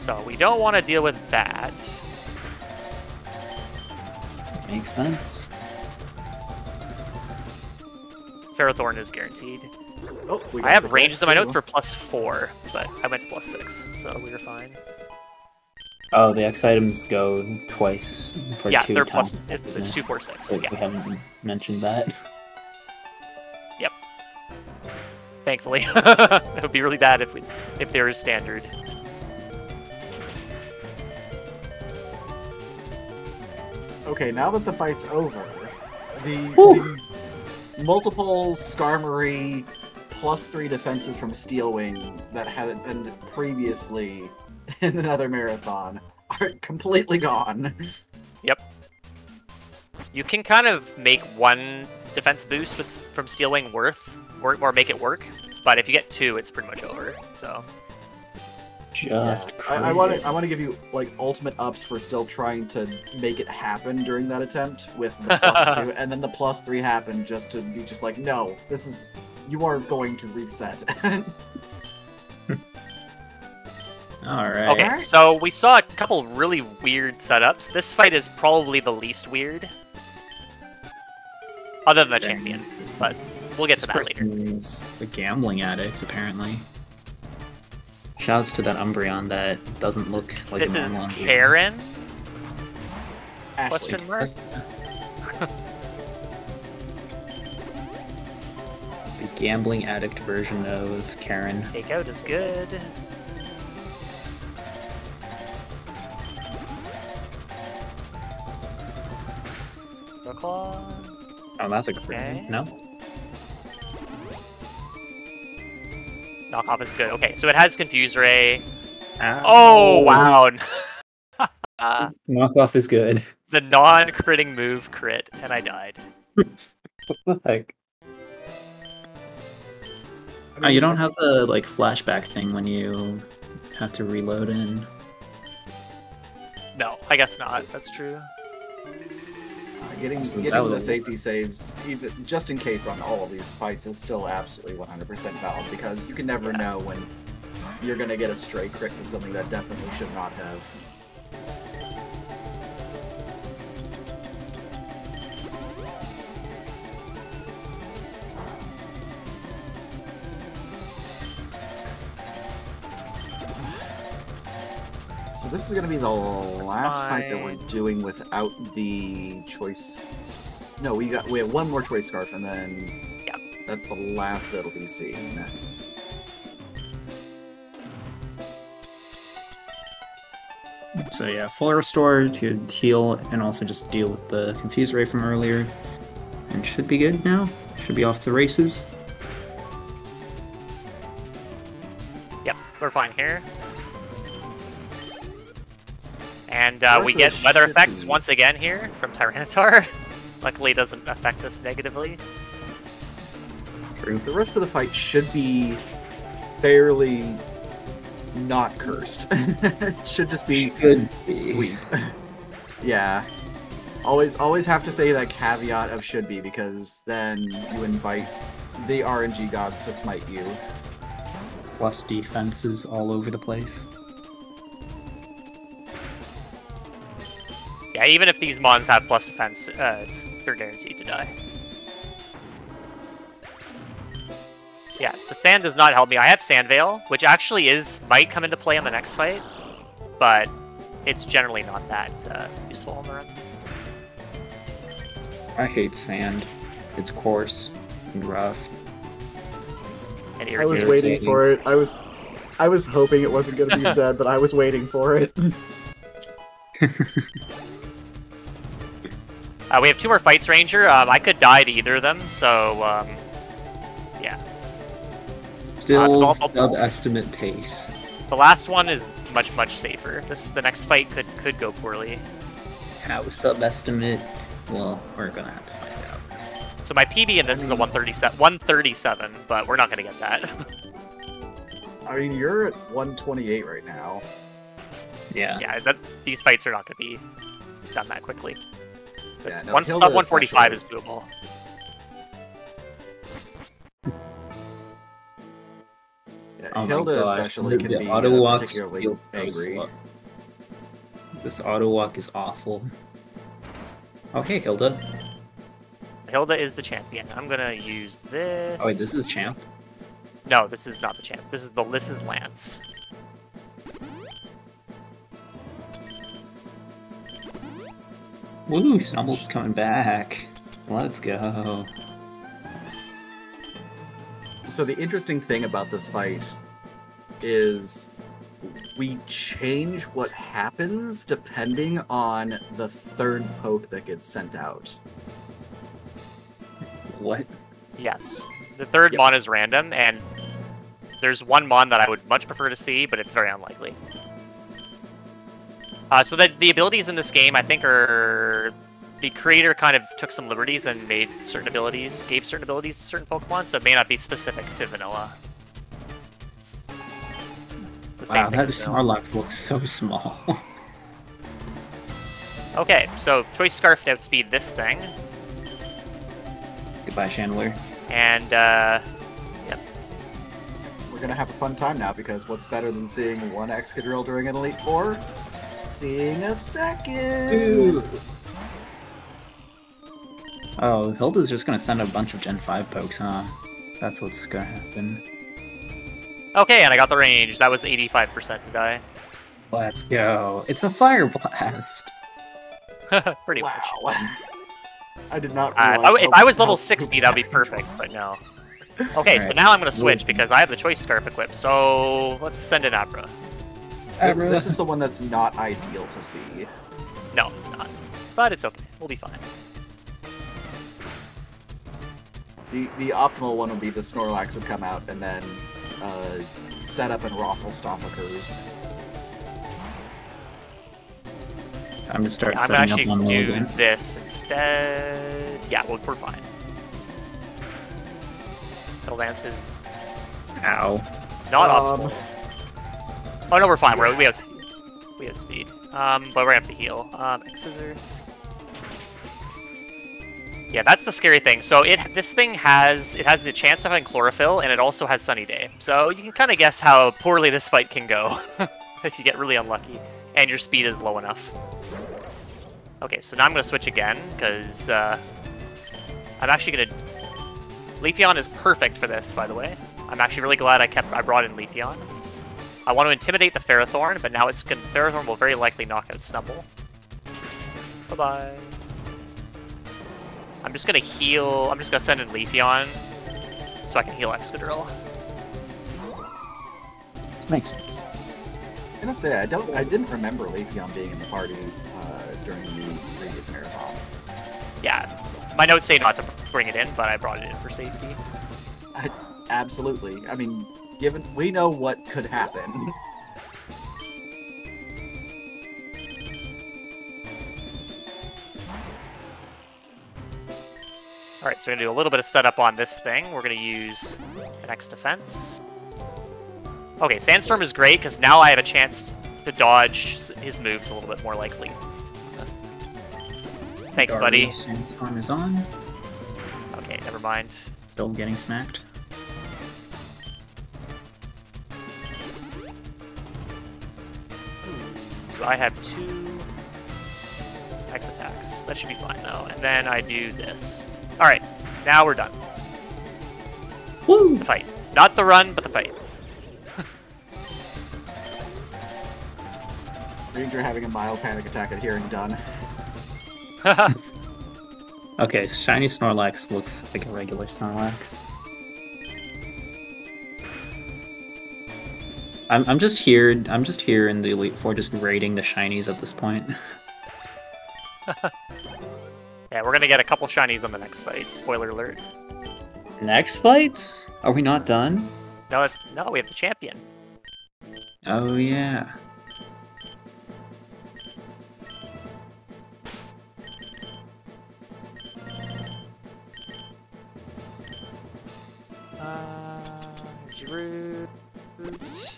So we don't want to deal with that. Makes sense. Ferrothorn is guaranteed. Oh, I have ranges in my notes for plus four, but I went to plus six, so we were fine. Oh, the X items go twice for yeah, two they're times. Plus, it's, it's two, four, six. Yeah. We haven't mentioned that. Yep. Thankfully, it would be really bad if we, if there is standard. Okay, now that the fight's over, the, the multiple Skarmory plus three defenses from Steelwing that hadn't been previously in another marathon are completely gone. Yep. You can kind of make one defense boost with, from Steelwing worth, or, or make it work, but if you get two, it's pretty much over, so... Just yeah. I, I want to. I want to give you like ultimate ups for still trying to make it happen during that attempt with the plus two, and then the plus three happened just to be just like, no, this is, you are going to reset. All right. Okay, so we saw a couple really weird setups. This fight is probably the least weird, other than the yeah. champion, but we'll get this to that later. Is a gambling addict, apparently. Shouts to that Umbreon that doesn't look like this a normal. This is Karen? Ashley. Question mark? The gambling addict version of Karen. Takeout is good. Oh, that's a three. Okay. No? Knockoff is good. Okay, so it has Confuse Ray. Ow. Oh, wow. uh, Knockoff is good. The non-critting move crit, and I died. What the heck? Oh, you don't have the like flashback thing when you have to reload in. No, I guess not. That's true. Uh, getting awesome. getting the safety saves, even just in case on all of these fights, is still absolutely one hundred percent valid, because you can never yeah. know when you're going to get a stray crit from something that definitely should not have. This is going to be the last Bye. fight that we're doing without the choice. No, we got we have one more choice scarf, and then yeah, that's the last that'll be seen. So yeah, full restore to heal, and also just deal with the Confuse Ray from earlier, and should be good now. Should be off the races. Yep, we're fine here. And uh, we get weather effects be. once again here from Tyranitar. Luckily, it doesn't affect us negatively. True. The rest of the fight should be fairly not cursed. Should just be good sweep. Yeah. Always, always have to say that caveat of should be, because then you invite the R N G gods to smite you. Plus defenses all over the place. Yeah, even if these mons have plus defense, uh, it's, they're guaranteed to die. Yeah, the sand does not help me. I have Sand Veil, which actually is might come into play on the next fight, but it's generally not that uh, useful on the run. I hate sand. It's coarse and rough. And I was waiting for it. I was, I was hoping it wasn't going to be said, but I was waiting for it. Uh, we have two more fights, Ranger. Um, I could die to either of them, so um, yeah. Still uh, sub-estimate pace. The last one is much, much safer. This the next fight could could go poorly. How sub-estimate? Well, we're gonna have to find out. So my P B in this I mean, is a one thirty-seven, but we're not gonna get that. I mean, you're at one twenty-eight right now. Yeah. Yeah, that, these fights are not going to be done that quickly. Yeah, no, one, sub one forty-five is doable. Yeah, oh Hilda especially can the be auto uh, particularly feels angry. So this auto walk is awful. Oh, hey, Hilda. Hilda is the champion. I'm gonna use this. Oh wait, this is champ? No, this is not the champ. This is the this is Lance. Woo, Snubble's coming back. Let's go. So the interesting thing about this fight is we change what happens depending on the third poke that gets sent out. What? Yes. The third yep. mon is random, and there's one mon that I would much prefer to see, but it's very unlikely. Uh, so the, the abilities in this game, I think, are... The creator kind of took some liberties and made certain abilities, gave certain abilities to certain Pokemon, so it may not be specific to vanilla. Wow, that Snorlax looks so small. Okay, so Choice Scarf to outspeed this thing. Goodbye, Chandler. And, uh, yep. We're gonna have a fun time now, because what's better than seeing one Excadrill during an Elite Four? Seeing a second! Ooh. Oh, Hilda's just gonna send a bunch of Gen five pokes, huh? That's what's gonna happen. Okay, and I got the range. That was eighty-five percent to die. Let's go. It's a Fire Blast! Pretty wow. much. I did not realize uh, if, I, if I was level sixty, that would be perfect, but no. Okay, right. So now I'm going to switch because I have the Choice Scarf equipped, so let's send an Abra. Abra. This is the one that's not ideal to see. No, it's not. But it's okay. We'll be fine. The, the optimal one would be the Snorlax would come out and then uh, set up and Raffle Stomp occurs. I'm gonna start yeah, setting I'm actually up one do again. this instead. Yeah, well, we're fine. The Lance is. Ow. Not um... optimal. Oh no, we're fine. We're, we have speed. We have speed. Um, but we're gonna have to heal. Um, Scissor. Yeah, that's the scary thing. So it this thing has it has the chance of having chlorophyll, and it also has Sunny Day. So you can kind of guess how poorly this fight can go if you get really unlucky, and your speed is low enough. Okay, so now I'm going to switch again, because uh, I'm actually going to... Leafeon is perfect for this, by the way. I'm actually really glad I kept I brought in Leafeon. I want to intimidate the Ferrothorn, but now it's gonna, Ferrothorn will very likely knock out Snubbull. Bye-bye. I'm just going to heal... I'm just going to send in Leafeon, so I can heal Excadrill. Makes sense. I was going to say, I, don't, I didn't remember Leafeon being in the party. During the previous marathon. Yeah, my notes say not to bring it in, but I brought it in for safety. I, absolutely. I mean, given we know what could happen. All right, so we're gonna do a little bit of setup on this thing. We're gonna use an X defense. Okay, Sandstorm is great because now I have a chance to dodge his moves a little bit more likely. Thanks, buddy. Sandstorm is on. Okay, never mind. Still getting smacked. Ooh, I have two X attacks. That should be fine, though. And then I do this. Alright, now we're done. Woo! The fight. Not the run, but the fight. Ranger having a mild panic attack at hearing done. Okay, shiny Snorlax looks like a regular Snorlax. I'm I'm just here I'm just here in the Elite Four just raiding the shinies at this point. Yeah, we're gonna get a couple shinies on the next fight, spoiler alert. Next fight? Are we not done? No no, we have the champion. Oh yeah. Uh, Drew. Oops.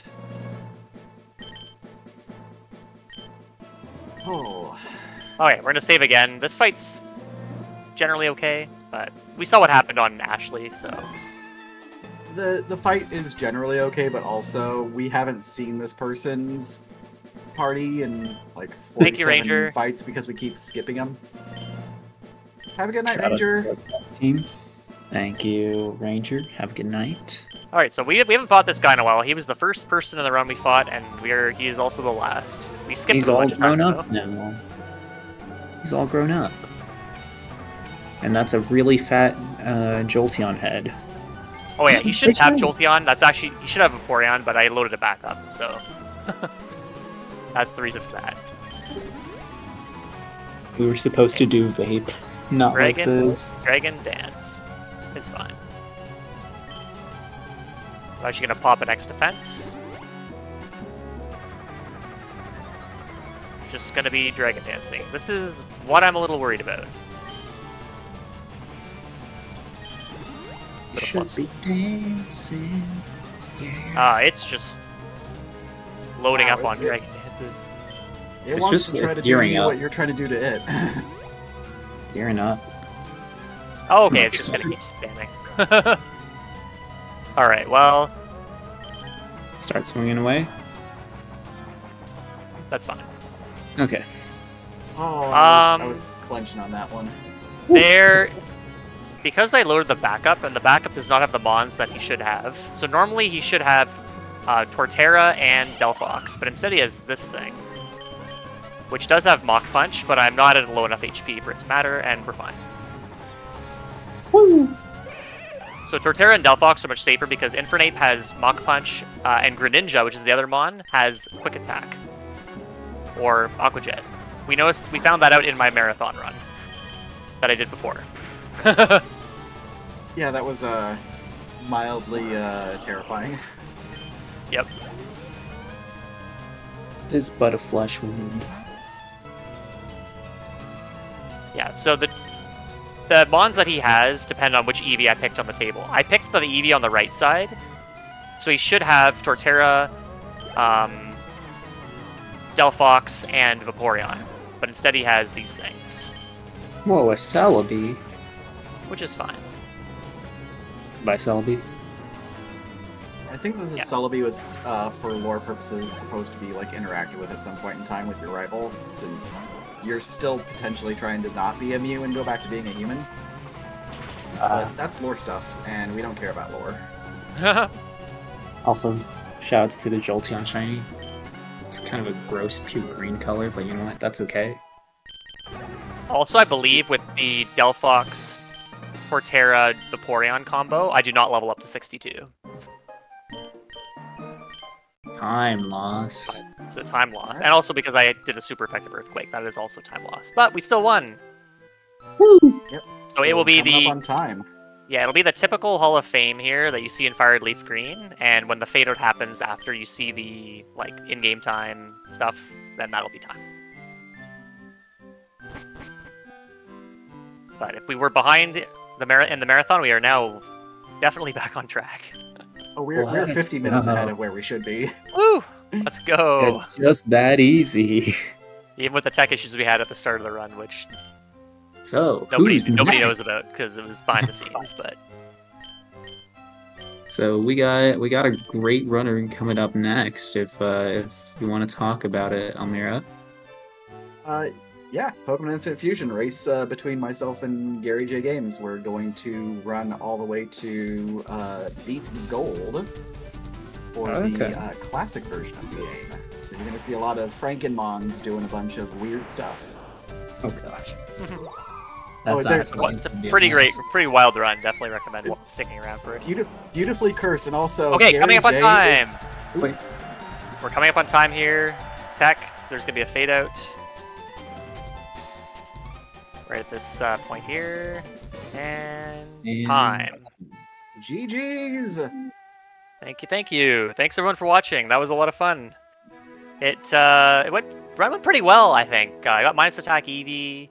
Oh. Alright, we're gonna save again. This fight's generally okay, but we saw what happened on Ashley, so... The, the fight is generally okay, but also we haven't seen this person's party in like forty-seven fights because we keep skipping them. Have a good night, Ranger. Team. Thank you, Ranger. Have a good night. All right, so we, we haven't fought this guy in a while. He was the first person in the run we fought, and we're he is also the last. We skipped He's a bunch of times, though. He's all grown up now. He's all grown up. And that's a really fat uh, Jolteon head. Oh yeah, he should have Jolteon. That's actually he should have Vaporeon, but I loaded it back up, so that's the reason for that. We were supposed to do vape, not Dragon, like this. Dragon dance, it's fine. I'm actually gonna pop an X defense. Just gonna be Dragon dancing. This is what I'm a little worried about. Should be dancing. Yeah. Uh, it's just loading wow, up on it? Dragon dances. It it's wants just to try to do you what you're trying to do to it. Gearing up. Oh, okay, it's just gonna keep spamming. All right, well, start swinging away. That's fine. Okay. Oh, I was, um, I was clenching on that one. There. Because I loaded the backup, and the backup does not have the mons that he should have. So normally he should have uh, Torterra and Delphox, but instead he has this thing, which does have Mach Punch, but I'm not at low enough H P for it to matter, and we're fine. Woo! So Torterra and Delphox are much safer because Infernape has Mach Punch, uh, and Greninja, which is the other mon, has Quick Attack, or Aqua Jet. We noticed, we found that out in my marathon run that I did before. Yeah, that was uh, mildly uh, terrifying. Yep. This but a flesh wound. Yeah, so the the mons that he has depend on which Eevee I picked on the table. I picked the Eevee on the right side, so he should have Torterra, um, Delphox, and Vaporeon. But instead he has these things. Whoa, a Celebi? Which is fine. By Celebi? I think this is yeah. Celebi was, uh, for lore purposes, supposed to be like interacted with at some point in time with your rival, since you're still potentially trying to not be a Mew and go back to being a human. Uh, but that's lore stuff, and we don't care about lore. Also, shouts to the Jolteon Shiny. It's kind of a gross puke green color, but you know what? That's okay. Also, I believe with the Delphox... Torterra Vaporeon combo, I do not level up to sixty-two. Time loss. So time loss. And also because I did a super effective earthquake, that is also time loss. But we still won. Woo! Yep. So, so it will be the on time. Yeah, it'll be the typical Hall of Fame here that you see in Fire Red Leaf Green, and when the fade out happens after you see the like in-game time stuff, then that'll be time. But if we were behind The mar in the marathon, we are now definitely back on track. Oh, we're, we're fifty minutes ahead of where we should be. Woo! Let's go! It's just that easy. Even with the tech issues we had at the start of the run, which so nobody nobody knows about because it was behind the scenes. But so we got we got a great runner coming up next. If uh, if you want to talk about it, Elmira. Uh. Yeah, Pokemon Infinite Fusion race uh, between myself and Gary J Games. We're going to run all the way to uh, beat gold for okay. the uh, classic version of the game. So you're going to see a lot of Frankenmons doing a bunch of weird stuff. Oh gosh, that's oh, there's, well, it's a pretty great, pretty wild run. Definitely recommended well, sticking around for it. Beauti beautifully cursed, and also okay, Gary coming up on J time. Is... Wait. We're coming up on time here. Tech, there's going to be a fade out. Right at this uh, point here, and time. G G's! Thank you, thank you. Thanks everyone for watching. That was a lot of fun. It uh, it went run went pretty well, I think. Uh, I got minus attack Eevee.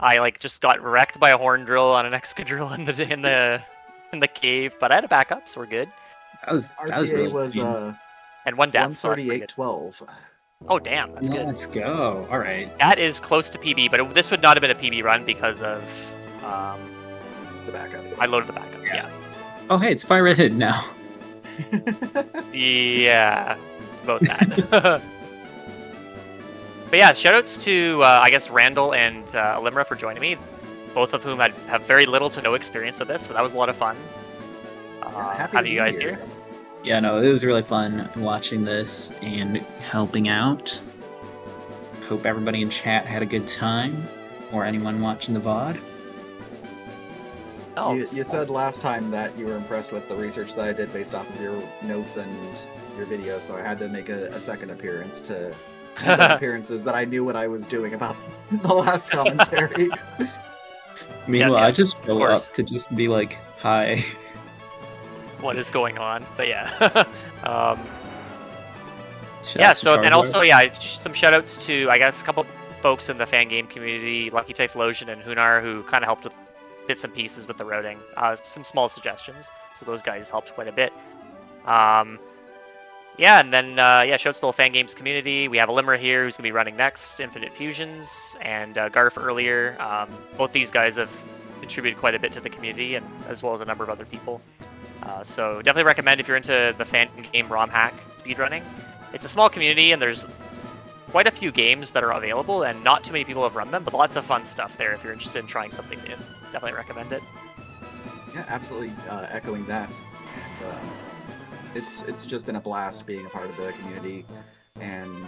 I like just got wrecked by a Horndrill on an Excadrill in the in the in the cave, but I had a backup, so we're good. That was that R T A was, really was uh, and one death. one thirty-eight twelve. Oh, damn, that's good. Let's go. All right. That is close to P B, but it, this would not have been a P B run because of... Um, the backup. I loaded the backup, yeah. yeah. Oh, hey, it's Fire Red now. Yeah, both that. But yeah, shoutouts to, uh, I guess, Randall and uh, Elimra for joining me, both of whom had, have very little to no experience with this, but that was a lot of fun. Uh, yeah, happy having you guys here. here. Yeah, no, it was really fun watching this and helping out. Hope everybody in chat had a good time, or anyone watching the V O D. Oh, you, you said last time that you were impressed with the research that I did based off of your notes and your videos, so I had to make a, a second appearance to appearances that I knew what I was doing about the last commentary. Meanwhile, yeah, yeah, I just show up to just be like, hi. What is going on? But yeah, um, yeah. So and also yeah, some shoutouts to I guess a couple folks in the fan game community, Lucky Typhlosion and Hunar, who kind of helped with bits and pieces with the routing, uh, some small suggestions. So those guys helped quite a bit. Um, yeah, and then uh, yeah, shoutouts to the fan games community. We have Elimra here, who's gonna be running next, Infinite Fusions, and uh, Garf earlier. Um, both these guys have contributed quite a bit to the community, and as well as a number of other people. Uh, so definitely recommend if you're into the fan game ROM hack speedrunning. It's a small community and there's quite a few games that are available and not too many people have run them, but lots of fun stuff there if you're interested in trying something new. Definitely recommend it. Yeah, absolutely uh, echoing that. And, uh, it's, it's just been a blast being a part of the community, and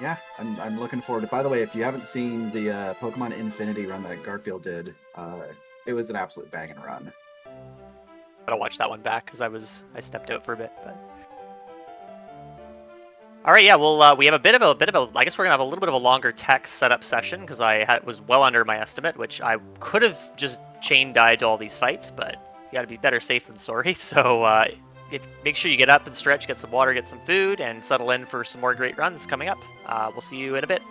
yeah, I'm, I'm looking forward to it. By the way, if you haven't seen the uh, Pokemon Infinity run that Garfield did, uh, it was an absolute banging run. I'll watch that one back because I was I stepped out for a bit. But... All right, yeah, well, uh, we have a bit of a, a bit of a. I guess we're gonna have a little bit of a longer tech setup session because I had, was well under my estimate, which I could have just chain died to all these fights, but you got to be better safe than sorry. So uh, if, make sure you get up and stretch, get some water, get some food, and settle in for some more great runs coming up. Uh, we'll see you in a bit.